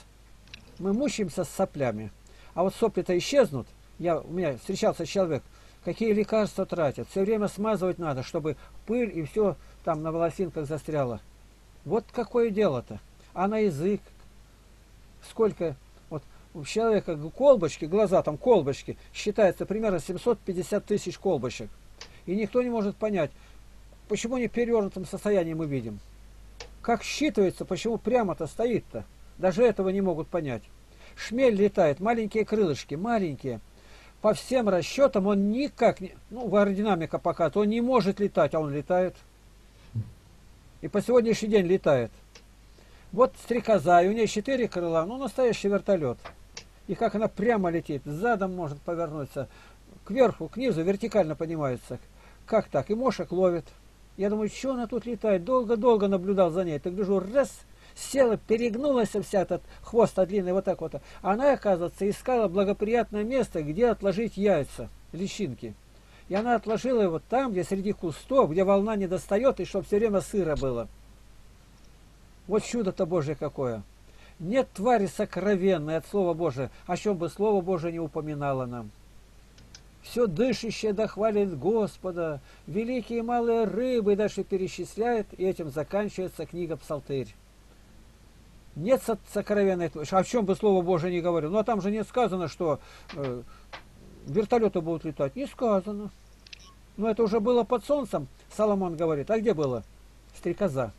Мы мучаемся с соплями. А вот сопли-то исчезнут. Я, у меня встречался человек, какие лекарства тратят. Все время смазывать надо, чтобы пыль и все там на волосинках застряло. Вот какое дело-то. А на язык? Сколько? Вот у человека колбочки, глаза там колбочки, считается примерно семьсот пятьдесят тысяч колбочек. И никто не может понять, почему не в перевернутом состоянии мы видим? Как считывается, почему прямо-то стоит-то? Даже этого не могут понять. Шмель летает, маленькие крылышки, маленькие. По всем расчетам он никак не... Ну, аэродинамика показывает, он не может летать, а он летает. И по сегодняшний день летает. Вот стрекоза, и у нее четыре крыла, ну, настоящий вертолет. И как она прямо летит, задом может повернуться, кверху, книзу, вертикально поднимается. Как так? И мошек ловит. Я думаю, что она тут летает? Долго-долго наблюдал за ней. Так гляжу, раз, села, перегнулась вся этот хвост длинный, вот так вот. Она, оказывается, искала благоприятное место, где отложить яйца, личинки. И она отложила его там, где среди кустов, где волна не достает, и чтобы все время сыро было. Вот чудо-то Божье какое. Нет твари сокровенной от Слова Божия, о чем бы Слово Божие не упоминало нам. Все дышащее дохвалит Господа, великие и малые рыбы дальше перечисляет, и этим заканчивается книга Псалтырь. Нет сокровенной твари. А в чем бы Слово Божие не говорил? Ну а там же не сказано, что э, вертолеты будут летать. Не сказано. Но это уже было под солнцем, Соломон говорит. А где было? Стрекоза.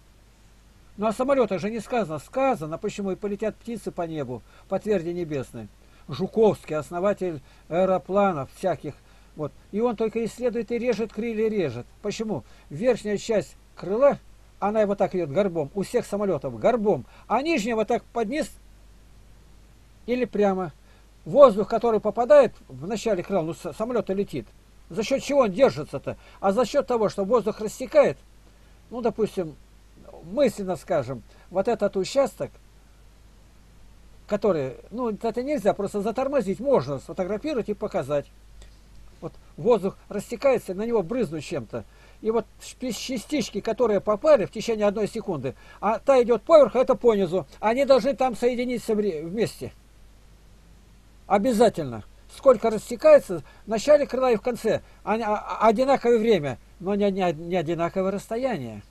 Ну а самолетах же не сказано. Сказано, почему и полетят птицы по небу, по тверди небесной. Жуковский, основатель аэропланов всяких. Вот. И он только исследует и режет крылья, режет. Почему? Верхняя часть крыла, она вот так идет горбом, у всех самолетов горбом, а нижняя вот так под низ или прямо. Воздух, который попадает в начале крыла, ну самолет летит. За счет чего он держится-то? А за счет того, что воздух рассекает, ну допустим, мысленно скажем, вот этот участок, которые, ну, это нельзя, просто затормозить, можно сфотографировать и показать. Вот воздух растекается, на него брызнут чем-то. И вот частички, которые попали в течение одной секунды, а та идет поверху, а это понизу, они должны там соединиться вместе. Обязательно. Сколько растекается, в начале крыла и в конце, одинаковое время, но не одинаковое расстояние.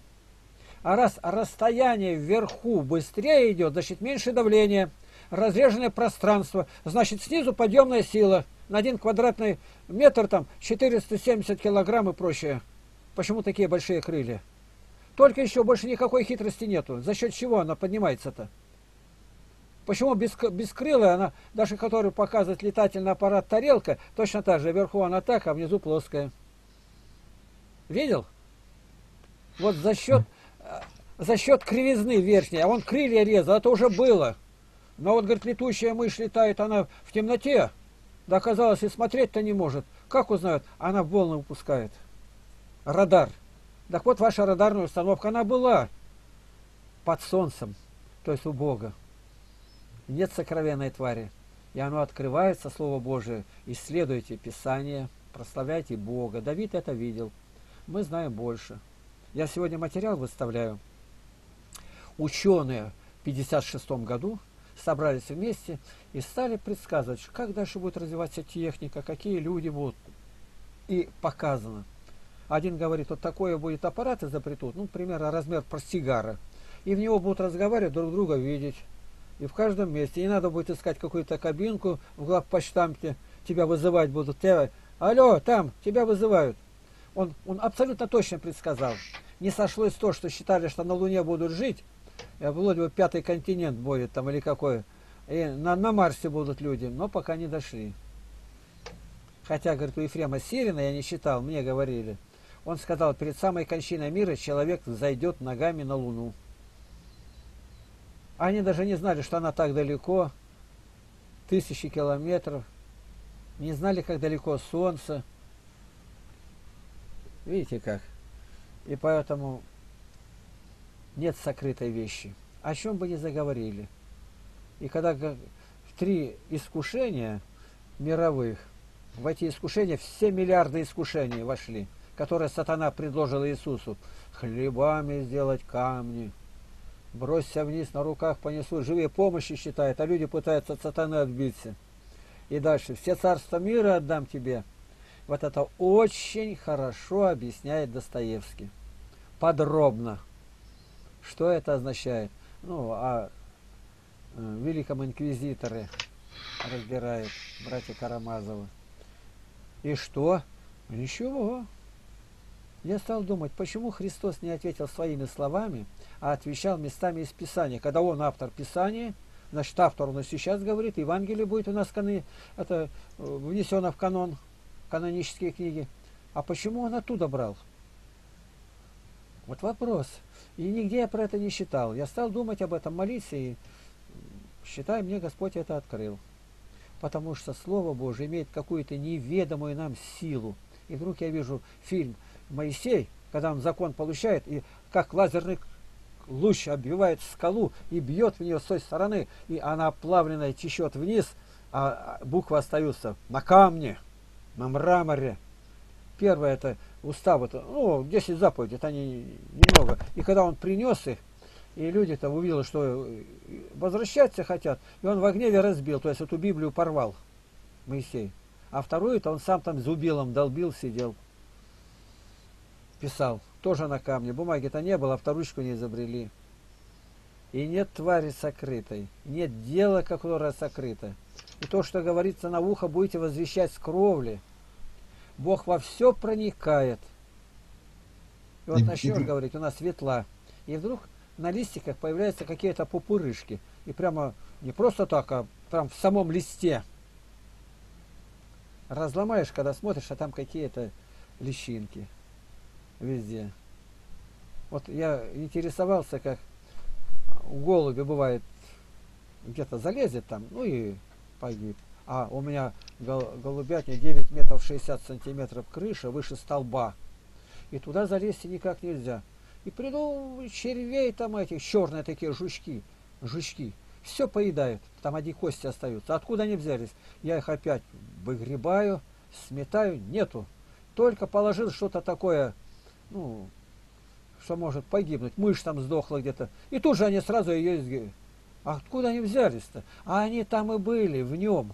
А раз расстояние вверху быстрее идет, значит меньше давления. Разреженное пространство, значит снизу подъемная сила на один квадратный метр там четыреста семьдесят килограмм и прочее. Почему такие большие крылья? Только еще больше никакой хитрости нету. За счет чего она поднимается-то? Почему бескрылая она, даже которую показывает летательный аппарат тарелка, точно так же, вверху она так, а внизу плоская. Видел? Вот за счет за счет кривизны верхней, а он крылья резал, это уже было. Но вот, говорит, летучая мышь летает, она в темноте. Да, оказалось, и смотреть-то не может. Как узнают? Она волны выпускает. Радар. Так вот, ваша радарная установка, она была под солнцем, то есть у Бога. Нет сокровенной твари. И оно открывается, Слово Божие. Исследуйте Писание, прославляйте Бога. Давид это видел. Мы знаем больше. Я сегодня материал выставляю. Ученые в пятьдесят шестом году собрались вместе и стали предсказывать, как дальше будет развиваться техника, какие люди будут. И показано. Один говорит, вот такое будет аппарат изобретут, ну, примерно размер портсигара. И в него будут разговаривать, друг друга видеть. И в каждом месте. Не надо будет искать какую-то кабинку в главпочтамте. Тебя вызывать будут. Тебя, алло, там, тебя вызывают. Он, он абсолютно точно предсказал. Не сошлось то, что считали, что на Луне будут жить, вроде бы пятый континент будет там или какой. И на, на Марсе будут люди, но пока не дошли. Хотя, говорит, у Ефрема Сирина, я не считал, мне говорили, Он сказал: перед самой кончиной мира человек зайдет ногами на Луну. Они даже не знали, что она так далеко, тысячи километров, не знали, как далеко Солнце. Видите как? И поэтому нет сокрытой вещи. О чем бы ни заговорили. И когда в три искушения мировых, в эти искушения все миллиарды искушений вошли, которые сатана предложил Иисусу. Хлебами сделать камни. Бросься вниз, на руках понесут. Живые помощи считают, а люди пытаются от сатаны отбиться. И дальше. Все царства мира отдам тебе. Вот это очень хорошо объясняет Достоевский. Подробно. Что это означает? Ну, о великом инквизиторе разбирают братья Карамазовы. И что? Ничего. Я стал думать, почему Христос не ответил своими словами, а отвечал местами из Писания. Когда он автор Писания, значит, автор он и сейчас говорит, Евангелие будет у нас каны, это, внесено в канон, канонические книги. А почему он оттуда брал? Вот вопрос. И нигде я про это не считал. Я стал думать об этом, молиться, и, считай, мне Господь это открыл. Потому что Слово Божие имеет какую-то неведомую нам силу. И вдруг я вижу фильм «Моисей», когда он закон получает, и как лазерный луч оббивает скалу и бьет в нее с той стороны, и она плавленная течет вниз, а буквы остаются на камне, на мраморе. Первое — это уставы, ну, десять заповедей, это они немного. И когда он принес их, и люди-то увидели, что возвращаться хотят, и он в гневе разбил, то есть эту Библию порвал Моисей. А вторую-то он сам там зубилом долбил, сидел, писал, тоже на камне. Бумаги-то не было, а вторучку не изобрели. И нет твари сокрытой, нет дела, которое сокрыто. И то, что говорится на ухо, будете возвещать с кровли. Бог во все проникает. И вот начнешь говорить, у нас ветла. И вдруг на листиках появляются какие-то пупырышки. И прямо не просто так, а прям в самом листе. Разломаешь, когда смотришь, а там какие-то личинки везде. Вот я интересовался, как у голубя бывает, где-то залезет там, ну и погиб. А у меня голубятня девять метров шестьдесят сантиметров крыша, выше столба. И туда залезть никак нельзя. И придумал червей там этих, черные такие жучки, жучки. Все поедают, там одни кости остаются. Откуда они взялись? Я их опять выгребаю, сметаю, нету. Только положил что-то такое, ну, что может погибнуть. Мышь там сдохла где-то. И тут же они сразу ее изгибают. Откуда они взялись-то? А они там и были, в нем.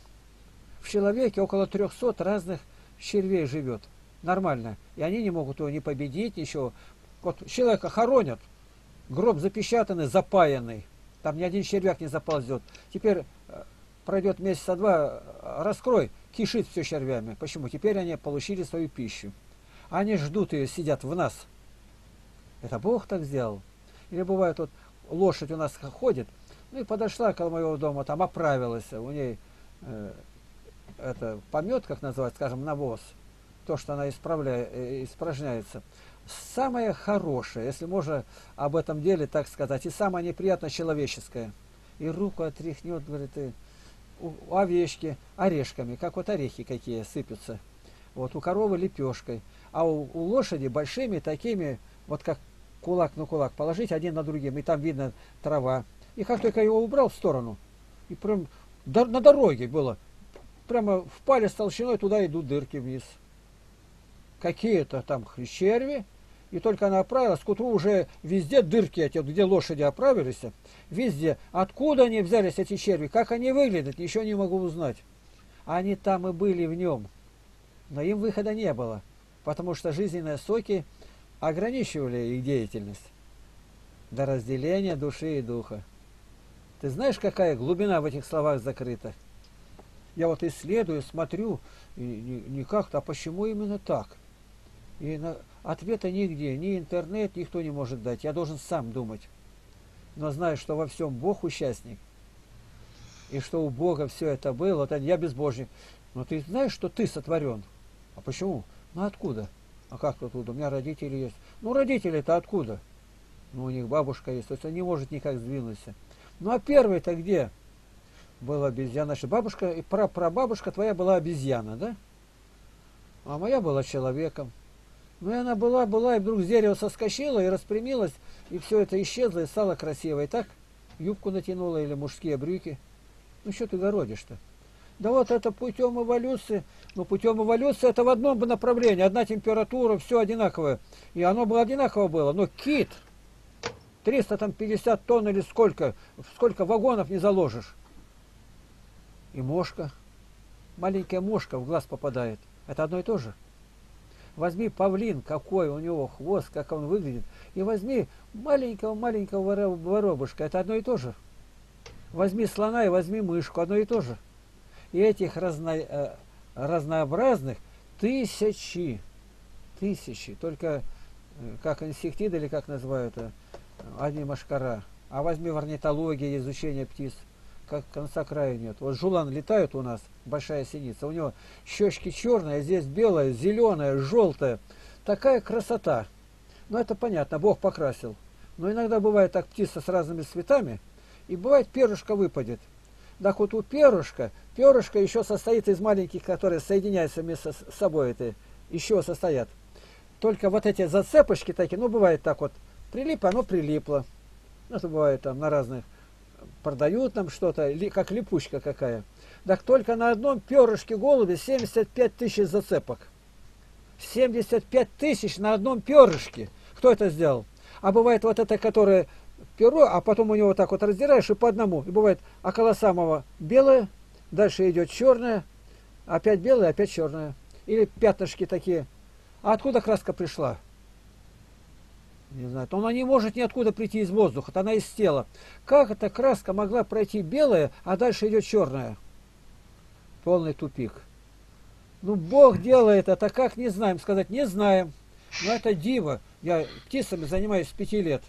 В человеке около трёхсот разных червей живет. Нормально. И они не могут его не победить, ничего. Вот человека хоронят, гроб запечатанный, запаянный. Там ни один червяк не заползет. Теперь пройдет месяца два, раскрой, кишит все червями. Почему? Теперь они получили свою пищу. Они ждут ее, сидят в нас. Это Бог так сделал? Или бывает, вот лошадь у нас ходит, ну и подошла к моего дома, там оправилась. У ней э, это помет, как называется, скажем, навоз. То, что она исправляет, э, испражняется. Самое хорошее, если можно об этом деле так сказать, и самое неприятное человеческое. И руку отряхнет, говорит, у овечки орешками, как вот орехи какие сыпятся. Вот у коровы лепешкой. А у, у лошади большими такими, вот как кулак на кулак положить один на другим, и там видно трава. И как только его убрал в сторону, и прям до, на дороге было, прямо впали с толщиной, туда идут дырки вниз. Какие-то там черви. И только она оправилась, к утру уже везде дырки эти, где лошади оправились, везде. Откуда они взялись, эти черви, как они выглядят, ничего не могу узнать. Они там и были в нем, но им выхода не было, потому что жизненные соки ограничивали их деятельность до разделения души и духа. Ты знаешь, какая глубина в этих словах закрыта? Я вот исследую, смотрю, и не как-то, а почему именно так? И на... ответа нигде, ни интернет никто не может дать. Я должен сам думать. Но знаю, что во всем Бог участник. И что у Бога все это было. Вот я безбожник. Но ты знаешь, что ты сотворен? А почему? Ну откуда? А как тут? У меня родители есть. Ну, родители-то откуда? Ну, у них бабушка есть. То есть он не может никак сдвинуться. Ну, а первый-то где? Была обезьяна. Значит, бабушка и прапрабабушка твоя была обезьяна, да? А моя была человеком. Ну, и она была, была, и вдруг с дерева соскочила, и распрямилась, и все это исчезло, и стало красиво. И так юбку натянула или мужские брюки. Ну, что ты городишь-то? Да вот это путем эволюции. Но путем эволюции это в одном бы направлении. Одна температура, все одинаковое. И оно бы одинаково было. Но кит, триста пятьдесят тонн или сколько, сколько вагонов не заложишь. И мошка. Маленькая мошка в глаз попадает. Это одно и то же. Возьми павлин, какой у него хвост, как он выглядит. И возьми маленького-маленького воробушка. Это одно и то же. Возьми слона и возьми мышку. Одно и то же. И этих разно, разнообразных тысячи, тысячи, только как инсектиды или как называют, одни мошкара. А возьми в орнитологии изучение птиц, как конца края нет. Вот жулан летает у нас, большая синица, у него щечки черные, здесь белая, зеленая, желтая. Такая красота. Ну это понятно, Бог покрасил. Но иногда бывает так птица с разными цветами, и бывает перышко выпадет. Так вот у перышка, перышко еще состоит из маленьких, которые соединяются вместе с собой, это еще состоят. Только вот эти зацепочки такие, ну бывает так вот, прилипло, оно прилипло. Ну, это бывает там на разных, продают нам что-то, как липучка какая. Так только на одном перышке голуби семьдесят пять тысяч зацепок. семьдесят пять тысяч на одном перышке. Кто это сделал? А бывает вот это, которое... перо, а потом у него вот так вот раздираешь и по одному. И бывает около самого белое, дальше идет черное, опять белое, опять черное. Или пятнышки такие. А откуда краска пришла? Не знаю. Она не может ниоткуда прийти из воздуха, она из тела. Как эта краска могла пройти белое, а дальше идет черное? Полный тупик. Ну, Бог делает это, как не знаем. Сказать не знаем. Но это диво. Я птицами занимаюсь с пяти лет.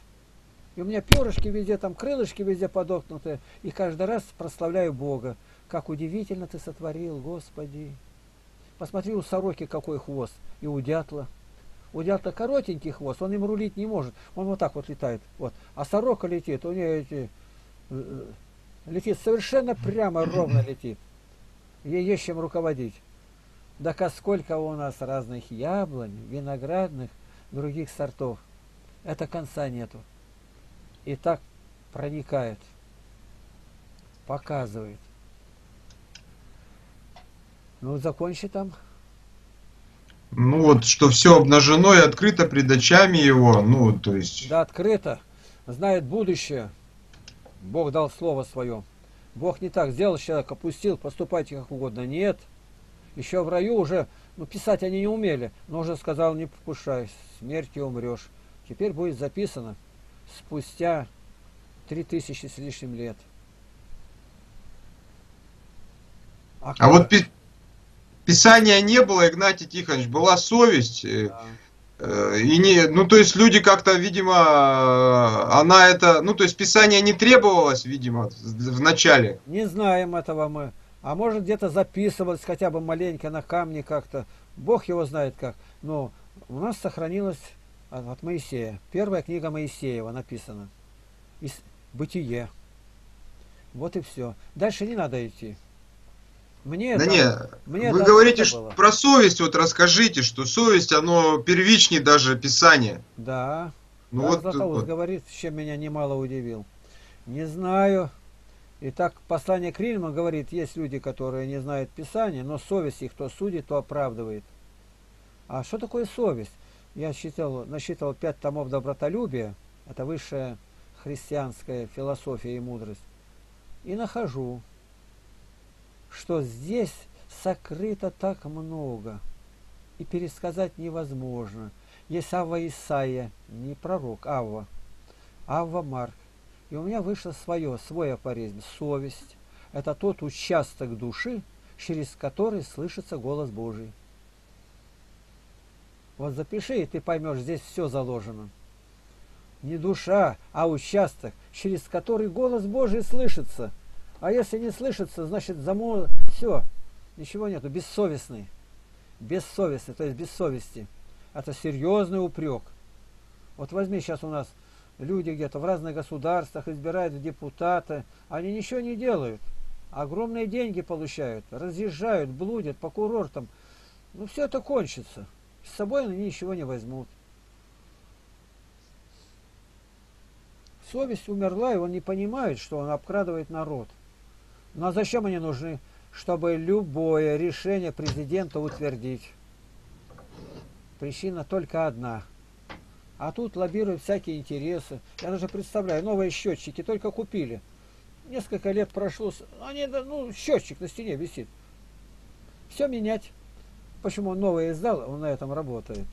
И у меня перышки везде, там крылышки везде подокнутые. И каждый раз прославляю Бога. Как удивительно ты сотворил, Господи. Посмотри, у сороки какой хвост. И у дятла. У дятла коротенький хвост, он им рулить не может. Он вот так вот летает. Вот. А сорока летит, у нее эти... летит совершенно прямо, ровно летит. Ей есть чем руководить. Да как сколько у нас разных яблонь, виноградных, других сортов. Это конца нету. И так проникает, показывает. Ну, закончи там. Ну, вот, что все обнажено и открыто пред очами его, ну, то есть... Да, открыто. Знает будущее. Бог дал слово свое. Бог не так сделал, человека пустил, поступайте как угодно. Нет. Еще в раю уже, ну, писать они не умели, но уже сказал, не покушай, смертью умрешь. Теперь будет записано. Спустя три тысячи с лишним лет. А, а вот пи Писания не было, Игнатий Тихонович, была совесть. Да. Э, и не, ну, то есть люди как-то, видимо, она это... Ну, то есть Писание не требовалось, видимо, в начале. Не знаем этого мы. А может где-то записывалось хотя бы маленько на камне как-то. Бог его знает как. Но у нас сохранилось... от Моисея. Первая книга Моисеева написана. Из Бытие. Вот и все. Дальше не надо идти. Мне да это, не, мне вы говорите что про совесть, вот расскажите, что совесть, оно первичнее даже Писания. Да. Ну да, вот, Златоуст вот говорит, чем меня немало удивил. Не знаю. Итак, послание к Римлянам говорит, есть люди, которые не знают Писания, но совесть их то судит, то оправдывает. А что такое совесть? Я считал, насчитывал пять томов добротолюбия, это высшая христианская философия и мудрость, и нахожу, что здесь сокрыто так много, и пересказать невозможно. Есть Авва Исайя, не пророк, Авва, Авва Марк. И у меня вышло свое, свой афоризм, совесть. Это тот участок души, через который слышится голос Божий. Вот запиши, и ты поймешь, здесь все заложено. Не душа, а участок, через который голос Божий слышится. А если не слышится, значит, замол... все, ничего нету, бессовестный. Бессовестный, то есть без совести. Это серьезный упрек. Вот возьми сейчас у нас люди где-то в разных государствах избирают депутаты, они ничего не делают. Огромные деньги получают, разъезжают, блудят по курортам. Ну все это кончится. С собой они ничего не возьмут. Совесть умерла, и он не понимает, что он обкрадывает народ. Но зачем они нужны? Чтобы любое решение президента утвердить. Причина только одна. А тут лоббируют всякие интересы. Я даже представляю, новые счетчики только купили. Несколько лет прошло, они, ну, счетчик на стене висит. Все менять. Почему он новое издал, он на этом работает.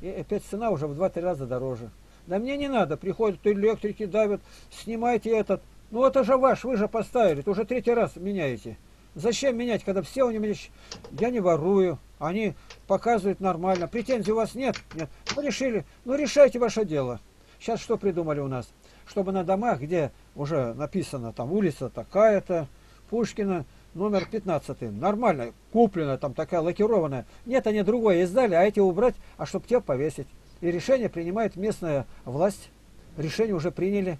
И опять цена уже в два-три раза дороже. Да мне не надо, приходят электрики, давят, снимайте этот. Ну это же ваш, вы же поставили, уже третий раз меняете. Зачем менять, когда все у меня... Я не ворую, они показывают нормально. Претензий у вас нет? Нет. Ну решили, ну решайте ваше дело. Сейчас что придумали у нас? Чтобы на домах, где уже написано, там улица такая-то, Пушкина, номер пятнадцать, нормально, куплена там такая лакированная. Нет, они другое издали, а эти убрать, а чтобы те повесить. И решение принимает местная власть. Решение уже приняли.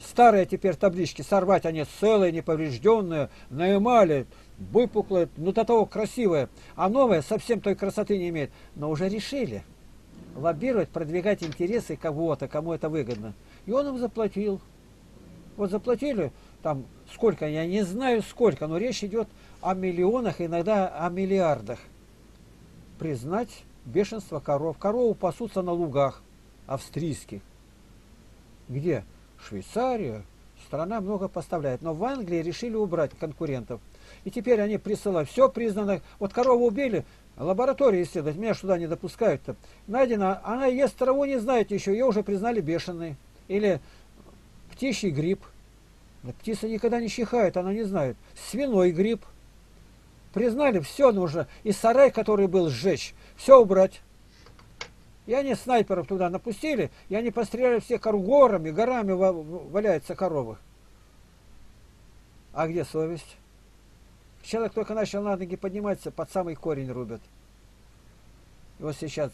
Старые теперь таблички сорвать, они целые, неповрежденные, на эмали, выпуклые, ну до того красивые. А новые совсем той красоты не имеют. Но уже решили лоббировать, продвигать интересы кого-то, кому это выгодно. И он им заплатил. Вот заплатили, там сколько, я не знаю сколько, но речь идет о миллионах, иногда о миллиардах. Признать бешенство коров. Коровы пасутся на лугах австрийских. Где? Швейцария. Страна много поставляет. Но в Англии решили убрать конкурентов. И теперь они присылают все признанное. Вот корову убили, лаборатории исследовать. Меня сюда не допускают-то. Найдена, она ест траву, не знаете еще. Ее уже признали бешеной. Или птичий грипп. Да птица никогда не чихает, она не знает. Свиной грипп. Признали, все нужно. И сарай, который был, сжечь. Все убрать. И они снайперов туда напустили, и они постреляли всех коров, горами, горами валяются коровы. А где совесть? Человек только начал на ноги подниматься, под самый корень рубят. И вот сейчас,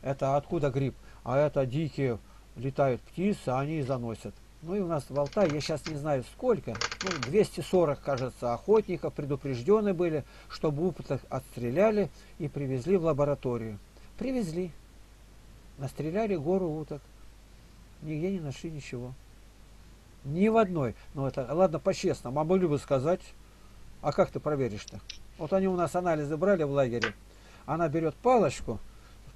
это откуда грипп? А это дикие летают птицы, а они и заносят. Ну и у нас в Алтае, я сейчас не знаю сколько, ну, двести сорок, кажется, охотников предупреждены были, чтобы опытных отстреляли и привезли в лабораторию. Привезли. Настреляли гору уток. Нигде не нашли ничего. Ни в одной. Ну это, ладно, по-честному, а могли бы сказать, а как ты проверишь-то? Вот они у нас анализы брали в лагере. Она берет палочку,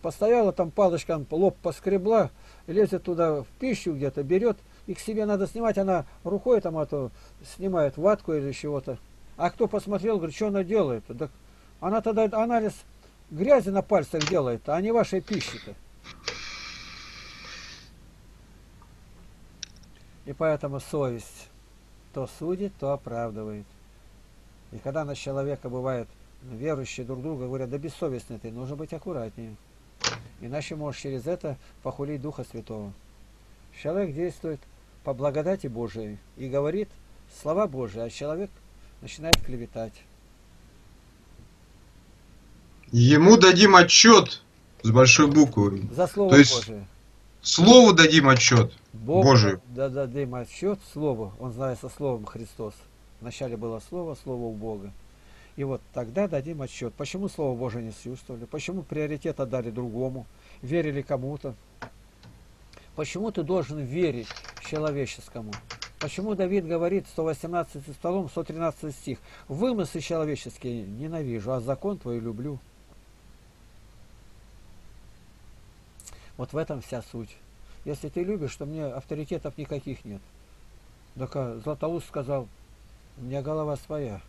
постояла там палочка, лоб поскребла, лезет туда в пищу где-то, берет, и к себе надо снимать, она рукой там эту, снимает ватку или чего-то. А кто посмотрел, говорит, что она делает? Так она тогда анализ грязи на пальцах делает, а не вашей пищи-то. И поэтому совесть то судит, то оправдывает. И когда на человека бывает верующие друг друга, говорят, да бессовестный ты, нужно быть аккуратнее. Иначе можешь через это похулить Духа Святого. Человек действует по благодати Божией и говорит слова Божии, а человек начинает клеветать. Ему дадим отчет с большой буквы. За слово то есть... Божие. Слову дадим отчет Богу Божию. Да, дадим отчет Слову. Он знает со Словом Христос. Вначале было Слово, Слово у Бога. И вот тогда дадим отчет. Почему Слово Божие не чувствовали? Почему приоритет отдали другому? Верили кому-то? Почему ты должен верить человеческому? Почему Давид говорит, сто восемнадцатый Псалом, сто тринадцатый стих, «Вымыслы человеческие ненавижу, а закон твой люблю». Вот в этом вся суть. Если ты любишь, то мне авторитетов никаких нет. Так Златоуст сказал, у меня голова своя,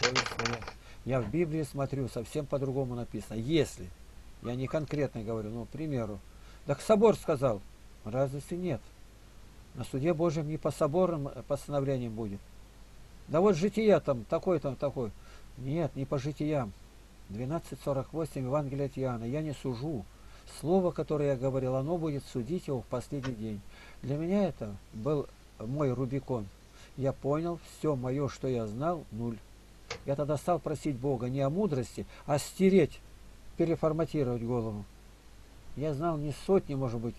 совесть своя. Я в Библии смотрю, совсем по-другому написано. Если, я не конкретно говорю, но к примеру. Так собор сказал, разности нет. На суде Божьем не по соборам постановлениям будет. Да вот жития там, такой там, такой. Нет, не по житиям. двенадцать сорок восемь Евангелие от Иоанна. Я не сужу. Слово, которое я говорил, оно будет судить его в последний день. Для меня это был мой Рубикон. Я понял, все мое, что я знал, нуль. Я тогда стал просить Бога не о мудрости, а стереть, переформатировать голову. Я знал не сотни, может быть,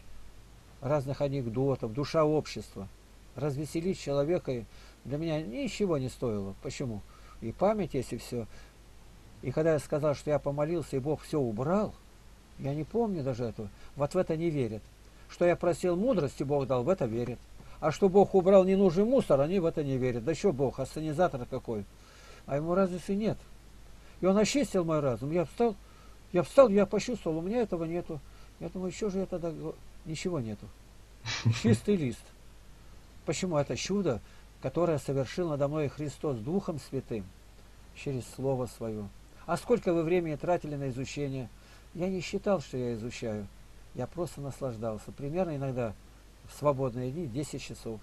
разных анекдотов, душа общества. Развеселить человека для меня ничего не стоило. Почему? И память, если все. И когда я сказал, что я помолился, и Бог все убрал, я не помню даже этого. Вот в это не верят. Что я просил мудрости, Бог дал, в это верят. А что Бог убрал ненужный мусор, они в это не верят. Да еще Бог, ассанизатор какой. А ему разницы нет. И он очистил мой разум. Я встал, я встал, я почувствовал, у меня этого нету. Я думаю, что же я тогда... Ничего нету. Чистый лист. Почему? Это чудо, которое совершил надо мной Христос Духом Святым через Слово Свое. А сколько вы времени тратили на изучение? Я не считал, что я изучаю. Я просто наслаждался. Примерно иногда в свободные дни десять часов.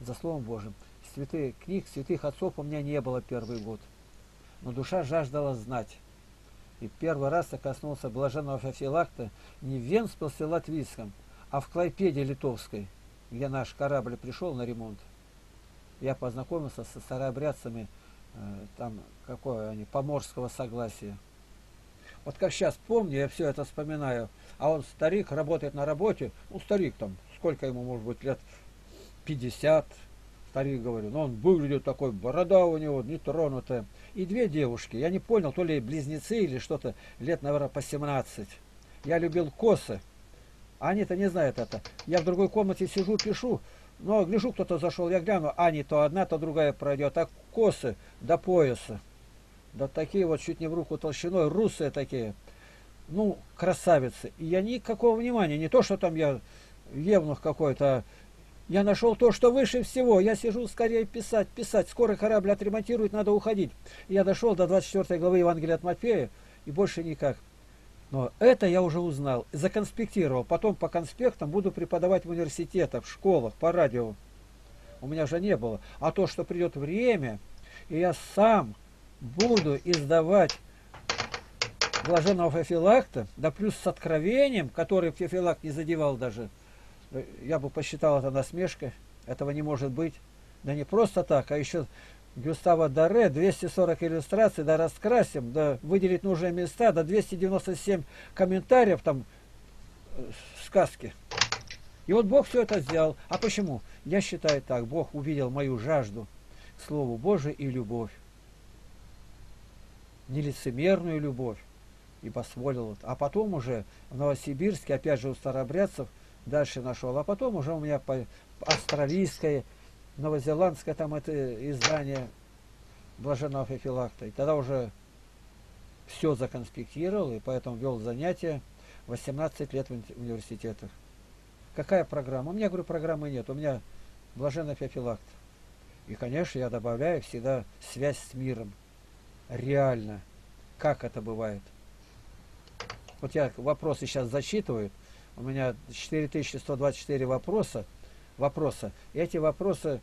За Словом Божьим. Святых книг, святых отцов у меня не было первый год. Но душа жаждала знать. И первый раз я коснулся блаженного Феофилакта не в венспилсе латвийском, а в Клайпеде литовской, где наш корабль пришел на ремонт. Я познакомился со старообрядцами, э, там, какое они, поморского согласия. Вот как сейчас помню, я все это вспоминаю, а он старик, работает на работе, ну старик там, сколько ему, может быть, лет пятьдесят, старик, говорю, но он выглядит такой, борода у него нетронутая. И две девушки, я не понял, то ли близнецы или что-то, лет, наверное, по семнадцать. Я любил косы, а они-то не знают это. Я в другой комнате сижу, пишу, но гляжу, кто-то зашел, я гляну, а не то одна, то другая пройдет, а косы до пояса. Да такие вот, чуть не в руку толщиной, русые такие, ну, красавицы. И я никакого внимания, не то, что там я евнух какой-то. Я нашел то, что выше всего. Я сижу скорее писать, писать. Скоро корабль отремонтируют, надо уходить. И я дошел до двадцать четвёртой главы Евангелия от Матфея, и больше никак. Но это я уже узнал, законспектировал. Потом по конспектам буду преподавать в университетах, в школах, по радио. У меня же не было. А то, что придет время, и я сам буду издавать блаженного Феофилакта, да плюс с откровением, который Феофилакт не задевал даже. Я бы посчитал это насмешкой, этого не может быть. Да не просто так, а еще Гюстава Доре, двести сорок иллюстраций, да раскрасим, да выделить нужные места, да двести девяносто семь комментариев там сказки. И вот Бог все это сделал. А почему? Я считаю так, Бог увидел мою жажду к Слову Божию и любовь. Нелицемерную любовь. И позволил. А потом уже в Новосибирске, опять же у старообрядцев, дальше нашел. А потом уже у меня по австралийское, новозеландское там это издание блаженного Феофилакта. И тогда уже все законспектировал, и поэтому вел занятия восемнадцать лет в университетах. Какая программа? У меня, говорю, программы нет. У меня блаженный Феофилакт. И, конечно, я добавляю всегда связь с миром. Реально. Как это бывает? Вот я вопросы сейчас зачитываю. У меня четыре тысячи сто двадцать четыре вопроса, вопроса. И эти вопросы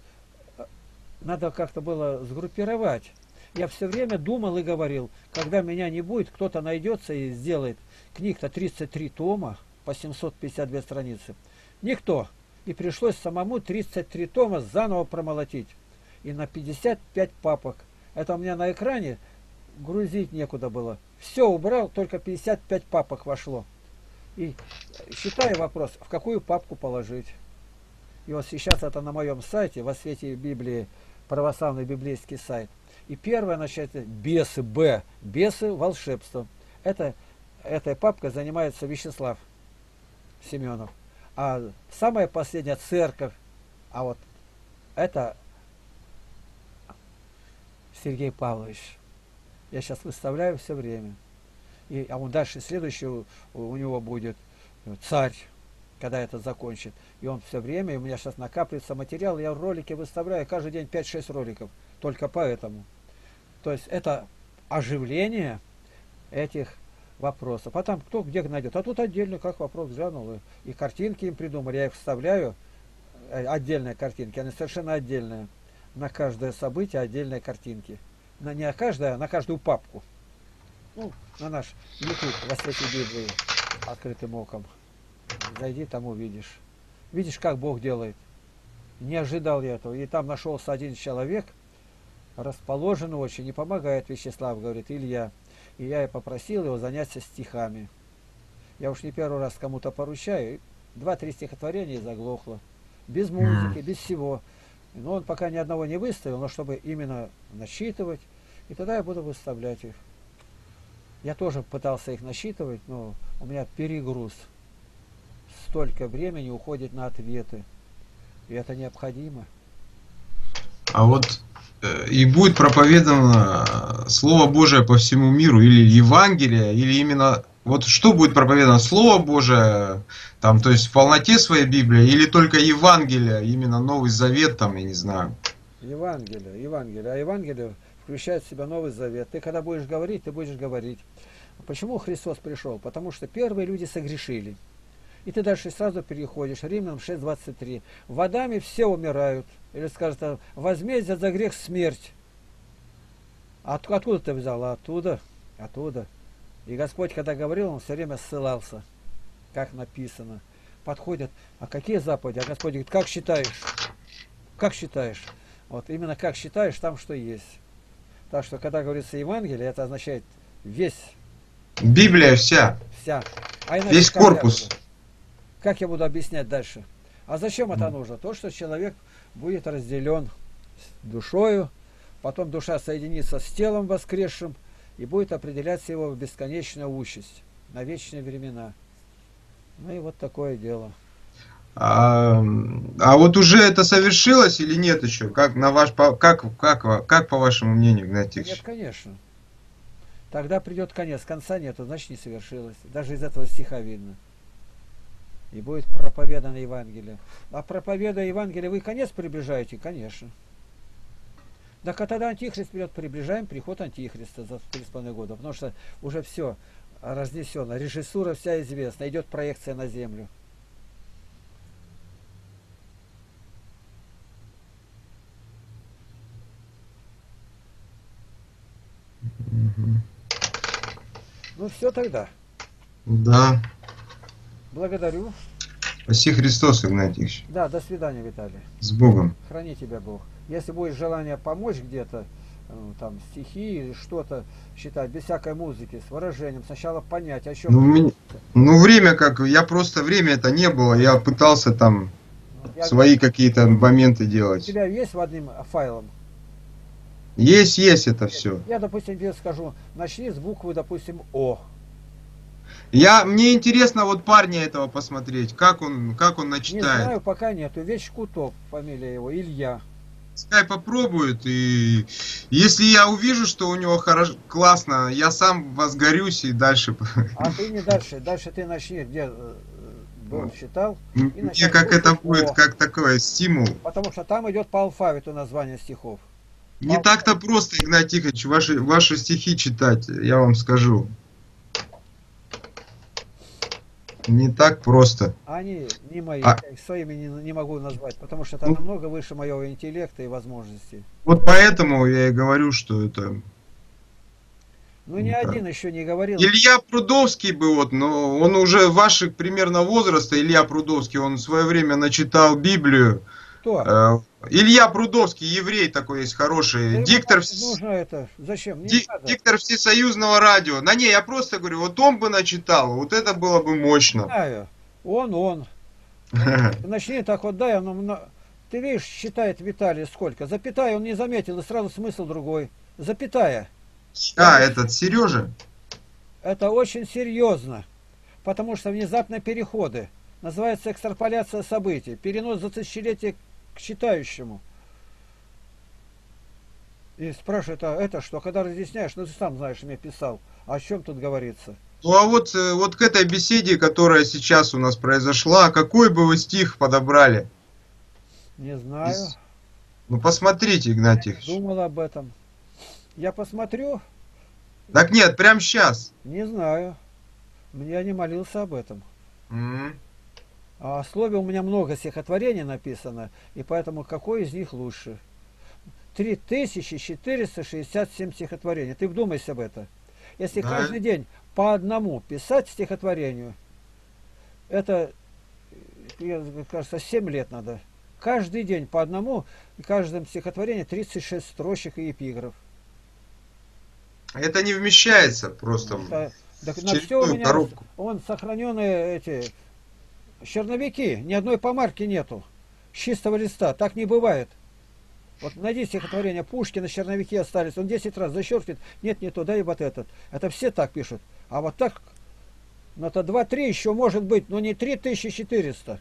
надо как-то было сгруппировать. Я все время думал и говорил, когда меня не будет, кто-то найдется и сделает. Книг-то тридцать три тома по семьсот пятьдесят две страницы. Никто. И пришлось самому тридцать три тома заново промолотить. И на пятьдесят пять папок. Это у меня на экране грузить некуда было. Все убрал, только пятьдесят пять папок вошло. И считаю вопрос, в какую папку положить. И вот сейчас это на моем сайте, во свете Библии, православный библейский сайт. И первое начало бесы, Б, бесы волшебства. Это, этой папкой занимается Вячеслав Семенов. А самая последняя церковь, а вот это Сергей Павлович. Я сейчас выставляю все время. И, а он дальше следующий у, у него будет царь, когда это закончит. И он все время, и у меня сейчас накапливается материал, я ролики выставляю, каждый день пять-шесть роликов, только поэтому. То есть это оживление этих вопросов. А там кто где найдет. А тут отдельно, как вопрос взглянул, и, и картинки им придумали, я их вставляю, отдельные картинки, они совершенно отдельные. На каждое событие отдельные картинки. На, не на каждое, а на каждую папку. Ну, на наш YouTube, во свете Библии, открытым оком. Зайди, там увидишь. Видишь, как Бог делает. Не ожидал я этого. И там нашелся один человек, расположен очень, и помогает Вячеслав, говорит, Илья. И я и попросил его заняться стихами. я уж не первый раз кому-то поручаю, два-три стихотворения заглохло, без музыки, без всего. Но он пока ни одного не выставил, но чтобы именно насчитывать, и тогда я буду выставлять их. Я тоже пытался их насчитывать, но у меня перегруз. Столько времени уходит на ответы, и это необходимо. А вот и будет проповедано Слово Божие по всему миру, или Евангелие, или именно... Вот что будет проповедано? Слово Божие, там, то есть в полноте своей Библии, или только Евангелие, именно Новый Завет, там, я не знаю. Евангелие, Евангелие. А Евангелие включает в себя Новый Завет. Ты когда будешь говорить, ты будешь говорить. Почему Христос пришел? Потому что первые люди согрешили. И ты дальше сразу переходишь. Римлянам шесть двадцать три. Водами все умирают. Или скажут, возмездие за грех смерть. От, откуда ты взял? Оттуда. Оттуда. И Господь, когда говорил, Он все время ссылался, как написано. Подходят, а какие заповеди? А Господь говорит, как считаешь? Как считаешь? Вот именно как считаешь, там что есть. Так что, когда говорится Евангелие, это означает весь. Библия вся. Вся. А иначе, весь корпус. Я как я буду объяснять дальше? А зачем это нужно? То, что человек будет разделен душою, потом душа соединится с телом воскресшим, и будет определяться его бесконечная участь на вечные времена. Ну и вот такое дело. А, а вот уже это совершилось или нет еще? Как, на ваш, как, как, как по вашему мнению, Гнатьич? Нет, конечно. Тогда придет конец. Конца нету, значит не совершилось. Даже из этого стиха видно. И будет проповедано Евангелие. А проповедуя Евангелие, вы конец приближаете? Конечно. Да когда Антихрист придет, приближаем приход Антихриста за три с половиной года. Потому что уже все разнесено. Режиссура вся известна. Идет проекция на землю. Угу. Ну все тогда. Да. Благодарю. Спаси Христос, Игнатьич. Да, до свидания, Виталий. С Богом. Храни тебя Бог. Если будет желание помочь где-то, там, стихи или что-то считать, без всякой музыки, с выражением, сначала понять, о чем... Ну, меня... ну время как... Я просто... Время это не было, я пытался там я... свои какие-то моменты делать. У тебя есть в одним файлом? Есть, есть это есть. Все. Я, допустим, тебе скажу, начни с буквы, допустим, О. Я... Мне интересно вот парня этого посмотреть, как он, как он начитает. Не знаю, пока нету. Вечкутов, фамилия его, Илья. Пускай попробует, и если я увижу, что у него хорошо, классно, я сам возгорюсь и дальше. А ты не дальше, дальше ты начни, где был, читал. Мне как это будет, как такой стимул. Потому что там идет по алфавиту название стихов. Не так-то просто, Игнатий Тихонович, ваши, ваши стихи читать, я вам скажу. Не так просто. Они не мои, а... я их своими не, не могу назвать, потому что это ну, намного выше моего интеллекта и возможностей. Вот поэтому я и говорю, что это... Ну, ни так. Один еще не говорил. Илья Прудовский был, вот, но он уже ваших примерно возраста, Илья Прудовский, он в свое время начитал Библию. Кто? Э, Илья Прудовский, еврей такой есть хороший. Да диктор, нужно это. Зачем? Не ди надо. Диктор всесоюзного радио. На ней я просто говорю, вот он бы начитал, вот это было бы мощно. Знаю. Он, он. Начни так вот, дай, он... Ты видишь, считает Виталий сколько. Запятая он не заметил, и сразу смысл другой. Запятая. А, этот Сережа? Это очень серьезно, потому что внезапно переходы. Называется экстраполяция событий. Перенос за тысячелетие к читающему. И спрашивают, а это что? Когда разъясняешь, ну ты сам знаешь, мне писал. О чем тут говорится? Ну а вот, вот к этой беседе, которая сейчас у нас произошла, какой бы вы стих подобрали? Не знаю. Из... Ну посмотрите, Игнатий. Думал об этом. Я посмотрю. Так нет, прям сейчас. Не знаю. Я не молился об этом. Mm-hmm. О слове у меня много стихотворений написано, и поэтому какой из них лучше? три тысячи четыреста шестьдесят семь стихотворений. Ты вдумайся об этом. Если да. Каждый день по одному писать стихотворению, это, кажется, семь лет надо. Каждый день по одному, и каждом стихотворении тридцать шесть строчек и эпиграф. Это не вмещается просто. Это Так на все у меня коробку. Он сохраненные эти черновики, ни одной помарки нету. С чистого листа. Так не бывает. Вот найди стихотворение Пушкина, черновики остались. Он десять раз зачеркнет. Нет, не туда, и вот этот. Это все так пишут. А вот так, ну это два-три еще может быть, но не три тысячи четыреста.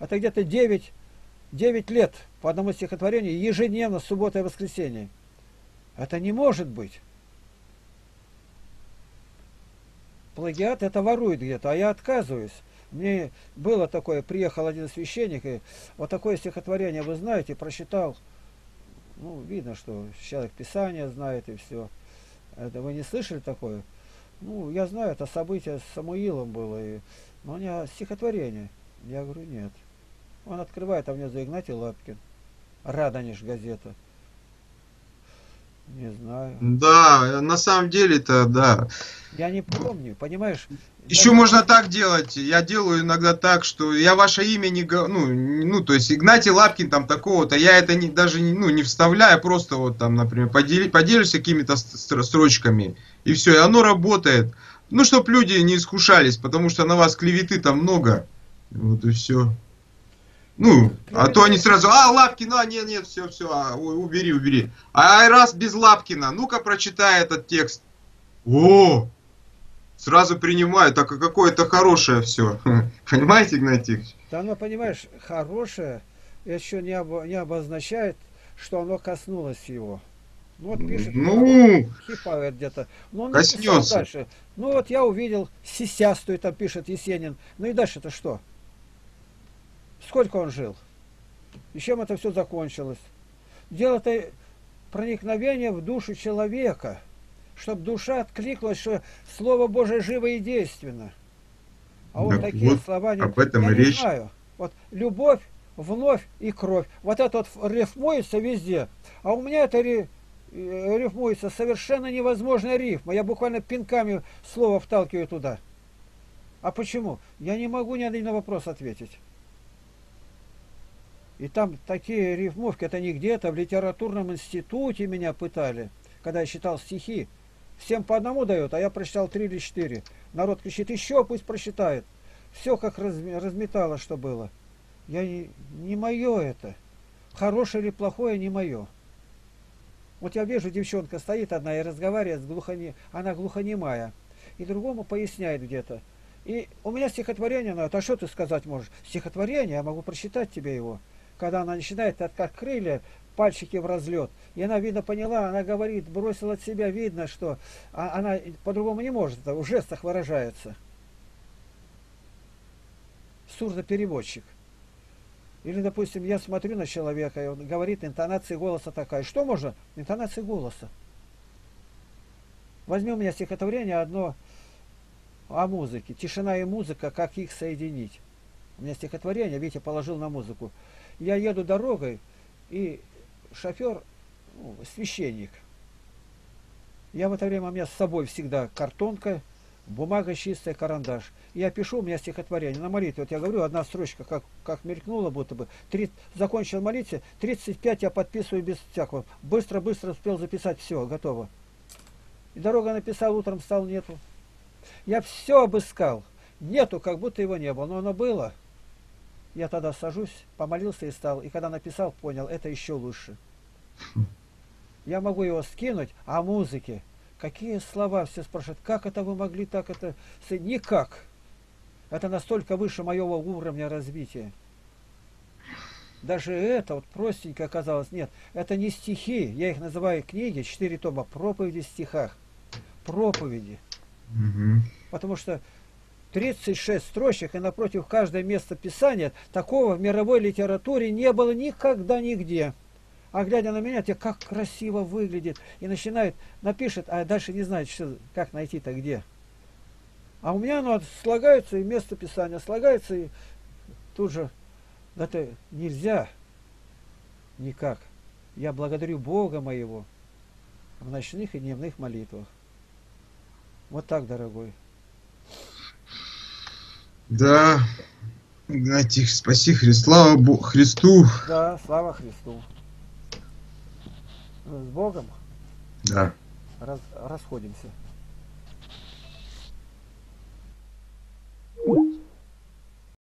Это где-то девять, девять лет по одному стихотворению ежедневно, суббота и воскресенье. Это не может быть. Плагиат это ворует где-то, а я отказываюсь. Мне было такое, приехал один священник, и вот такое стихотворение, вы знаете, прочитал. Ну, видно, что человек Писание знает и все. Это вы не слышали такое? Ну, я знаю, это событие с Самуилом было. И... Но у меня стихотворение. Я говорю, нет. Он открывает, а мне за Игнатий Лапкин. Радонеж газета. Не знаю. Да, на самом деле-то, да. Я не помню, понимаешь? Еще даже... можно так делать. Я делаю иногда так, что я ваше имя не говорю. Ну, ну, то есть Игнатий Лапкин там такого-то. Я это не, даже ну, не вставляю. Просто вот там, например, подели, поделюсь какими-то строчками. И все, и оно работает. Ну, чтобы люди не искушались, потому что на вас клеветы там много. Вот и все. Ну, а то они сразу, а, Лапкина, а, нет, нет, все, все, а, убери, убери. А раз без Лапкина, ну-ка прочитай этот текст. О, сразу принимаю, так какое-то хорошее все. Понимаете, Игнатьевич? Да, ну, понимаешь, хорошее еще не, обо, не обозначает, что оно коснулось его. Вот пишет, ну, хипает где-то. Но он коснется. Дальше. Ну, вот я увидел сисястую, там пишет Есенин. Ну и дальше-то что? Сколько он жил? И чем это все закончилось? Дело-то проникновение в душу человека, чтобы душа откликнулась, что Слово Божие живо и действенно. А вот так такие вот слова не... Об этом я речь. Не знаю. Вот любовь, вновь и кровь. Вот это вот рифмуется везде. А у меня это ри... рифмуется совершенно невозможная рифма. Я буквально пинками слово вталкиваю туда. А почему? Я не могу ни один на вопрос ответить. И там такие рифмовки, это не где-то, в литературном институте меня пытали, когда я читал стихи. Всем по одному дают, а я прочитал три или четыре. Народ кричит, еще пусть прочитает. Все как разметало, что было. Я не, не мое это. Хорошее или плохое, не мое. Вот я вижу, девчонка стоит одна и разговаривает с глухонемой. Она глухонемая. И другому поясняет где-то. И у меня стихотворение, но это, а что ты сказать можешь? Стихотворение, я могу прочитать тебе его. Когда она начинает, это как крылья, пальчики в разлет. И она, видно, поняла, она говорит, бросила от себя, видно, что она по-другому не может, это в жестах выражается. Сурдопереводчик. Или, допустим, я смотрю на человека, и он говорит, интонация голоса такая. Что можно? Интонация голоса. Возьми у меня стихотворение одно о музыке. Тишина и музыка, как их соединить. У меня стихотворение, Витя положил на музыку. Я еду дорогой, и шофер, ну, священник. Я в это время, у меня с собой всегда картонка, бумага чистая, карандаш. Я пишу, у меня стихотворение на молитве. Вот я говорю, одна строчка, как, как мелькнула, будто бы. Три, закончил молитве, тридцать пять я подписываю без всякого. Быстро-быстро успел записать, все, готово. И дорога написал, утром встал, нету. Я все обыскал. Нету, как будто его не было, но оно было. Я тогда сажусь, помолился и стал. И когда написал, понял, это еще лучше. Я могу его скинуть, а музыке. Какие слова, все спрашивают, как это вы могли так это... Никак. Это настолько выше моего уровня развития. Даже это вот простенько оказалось. Нет, это не стихи. Я их называю книги, четыре тома, проповеди в стихах. Проповеди. Угу. Потому что... тридцать шесть строчек, и напротив каждое место писания, такого в мировой литературе не было никогда нигде. А глядя на меня, тебе как красиво выглядит. И начинает, напишет, а дальше не знает, что, как найти-то где. А у меня оно слагается, и место писания слагается, и тут же, да ты, нельзя никак. Я благодарю Бога моего в ночных и дневных молитвах. Вот так, дорогой. Да, Игнатий, спаси Христ, слава Богу, Христу. Да, слава Христу. С Богом. Да. Раз, расходимся.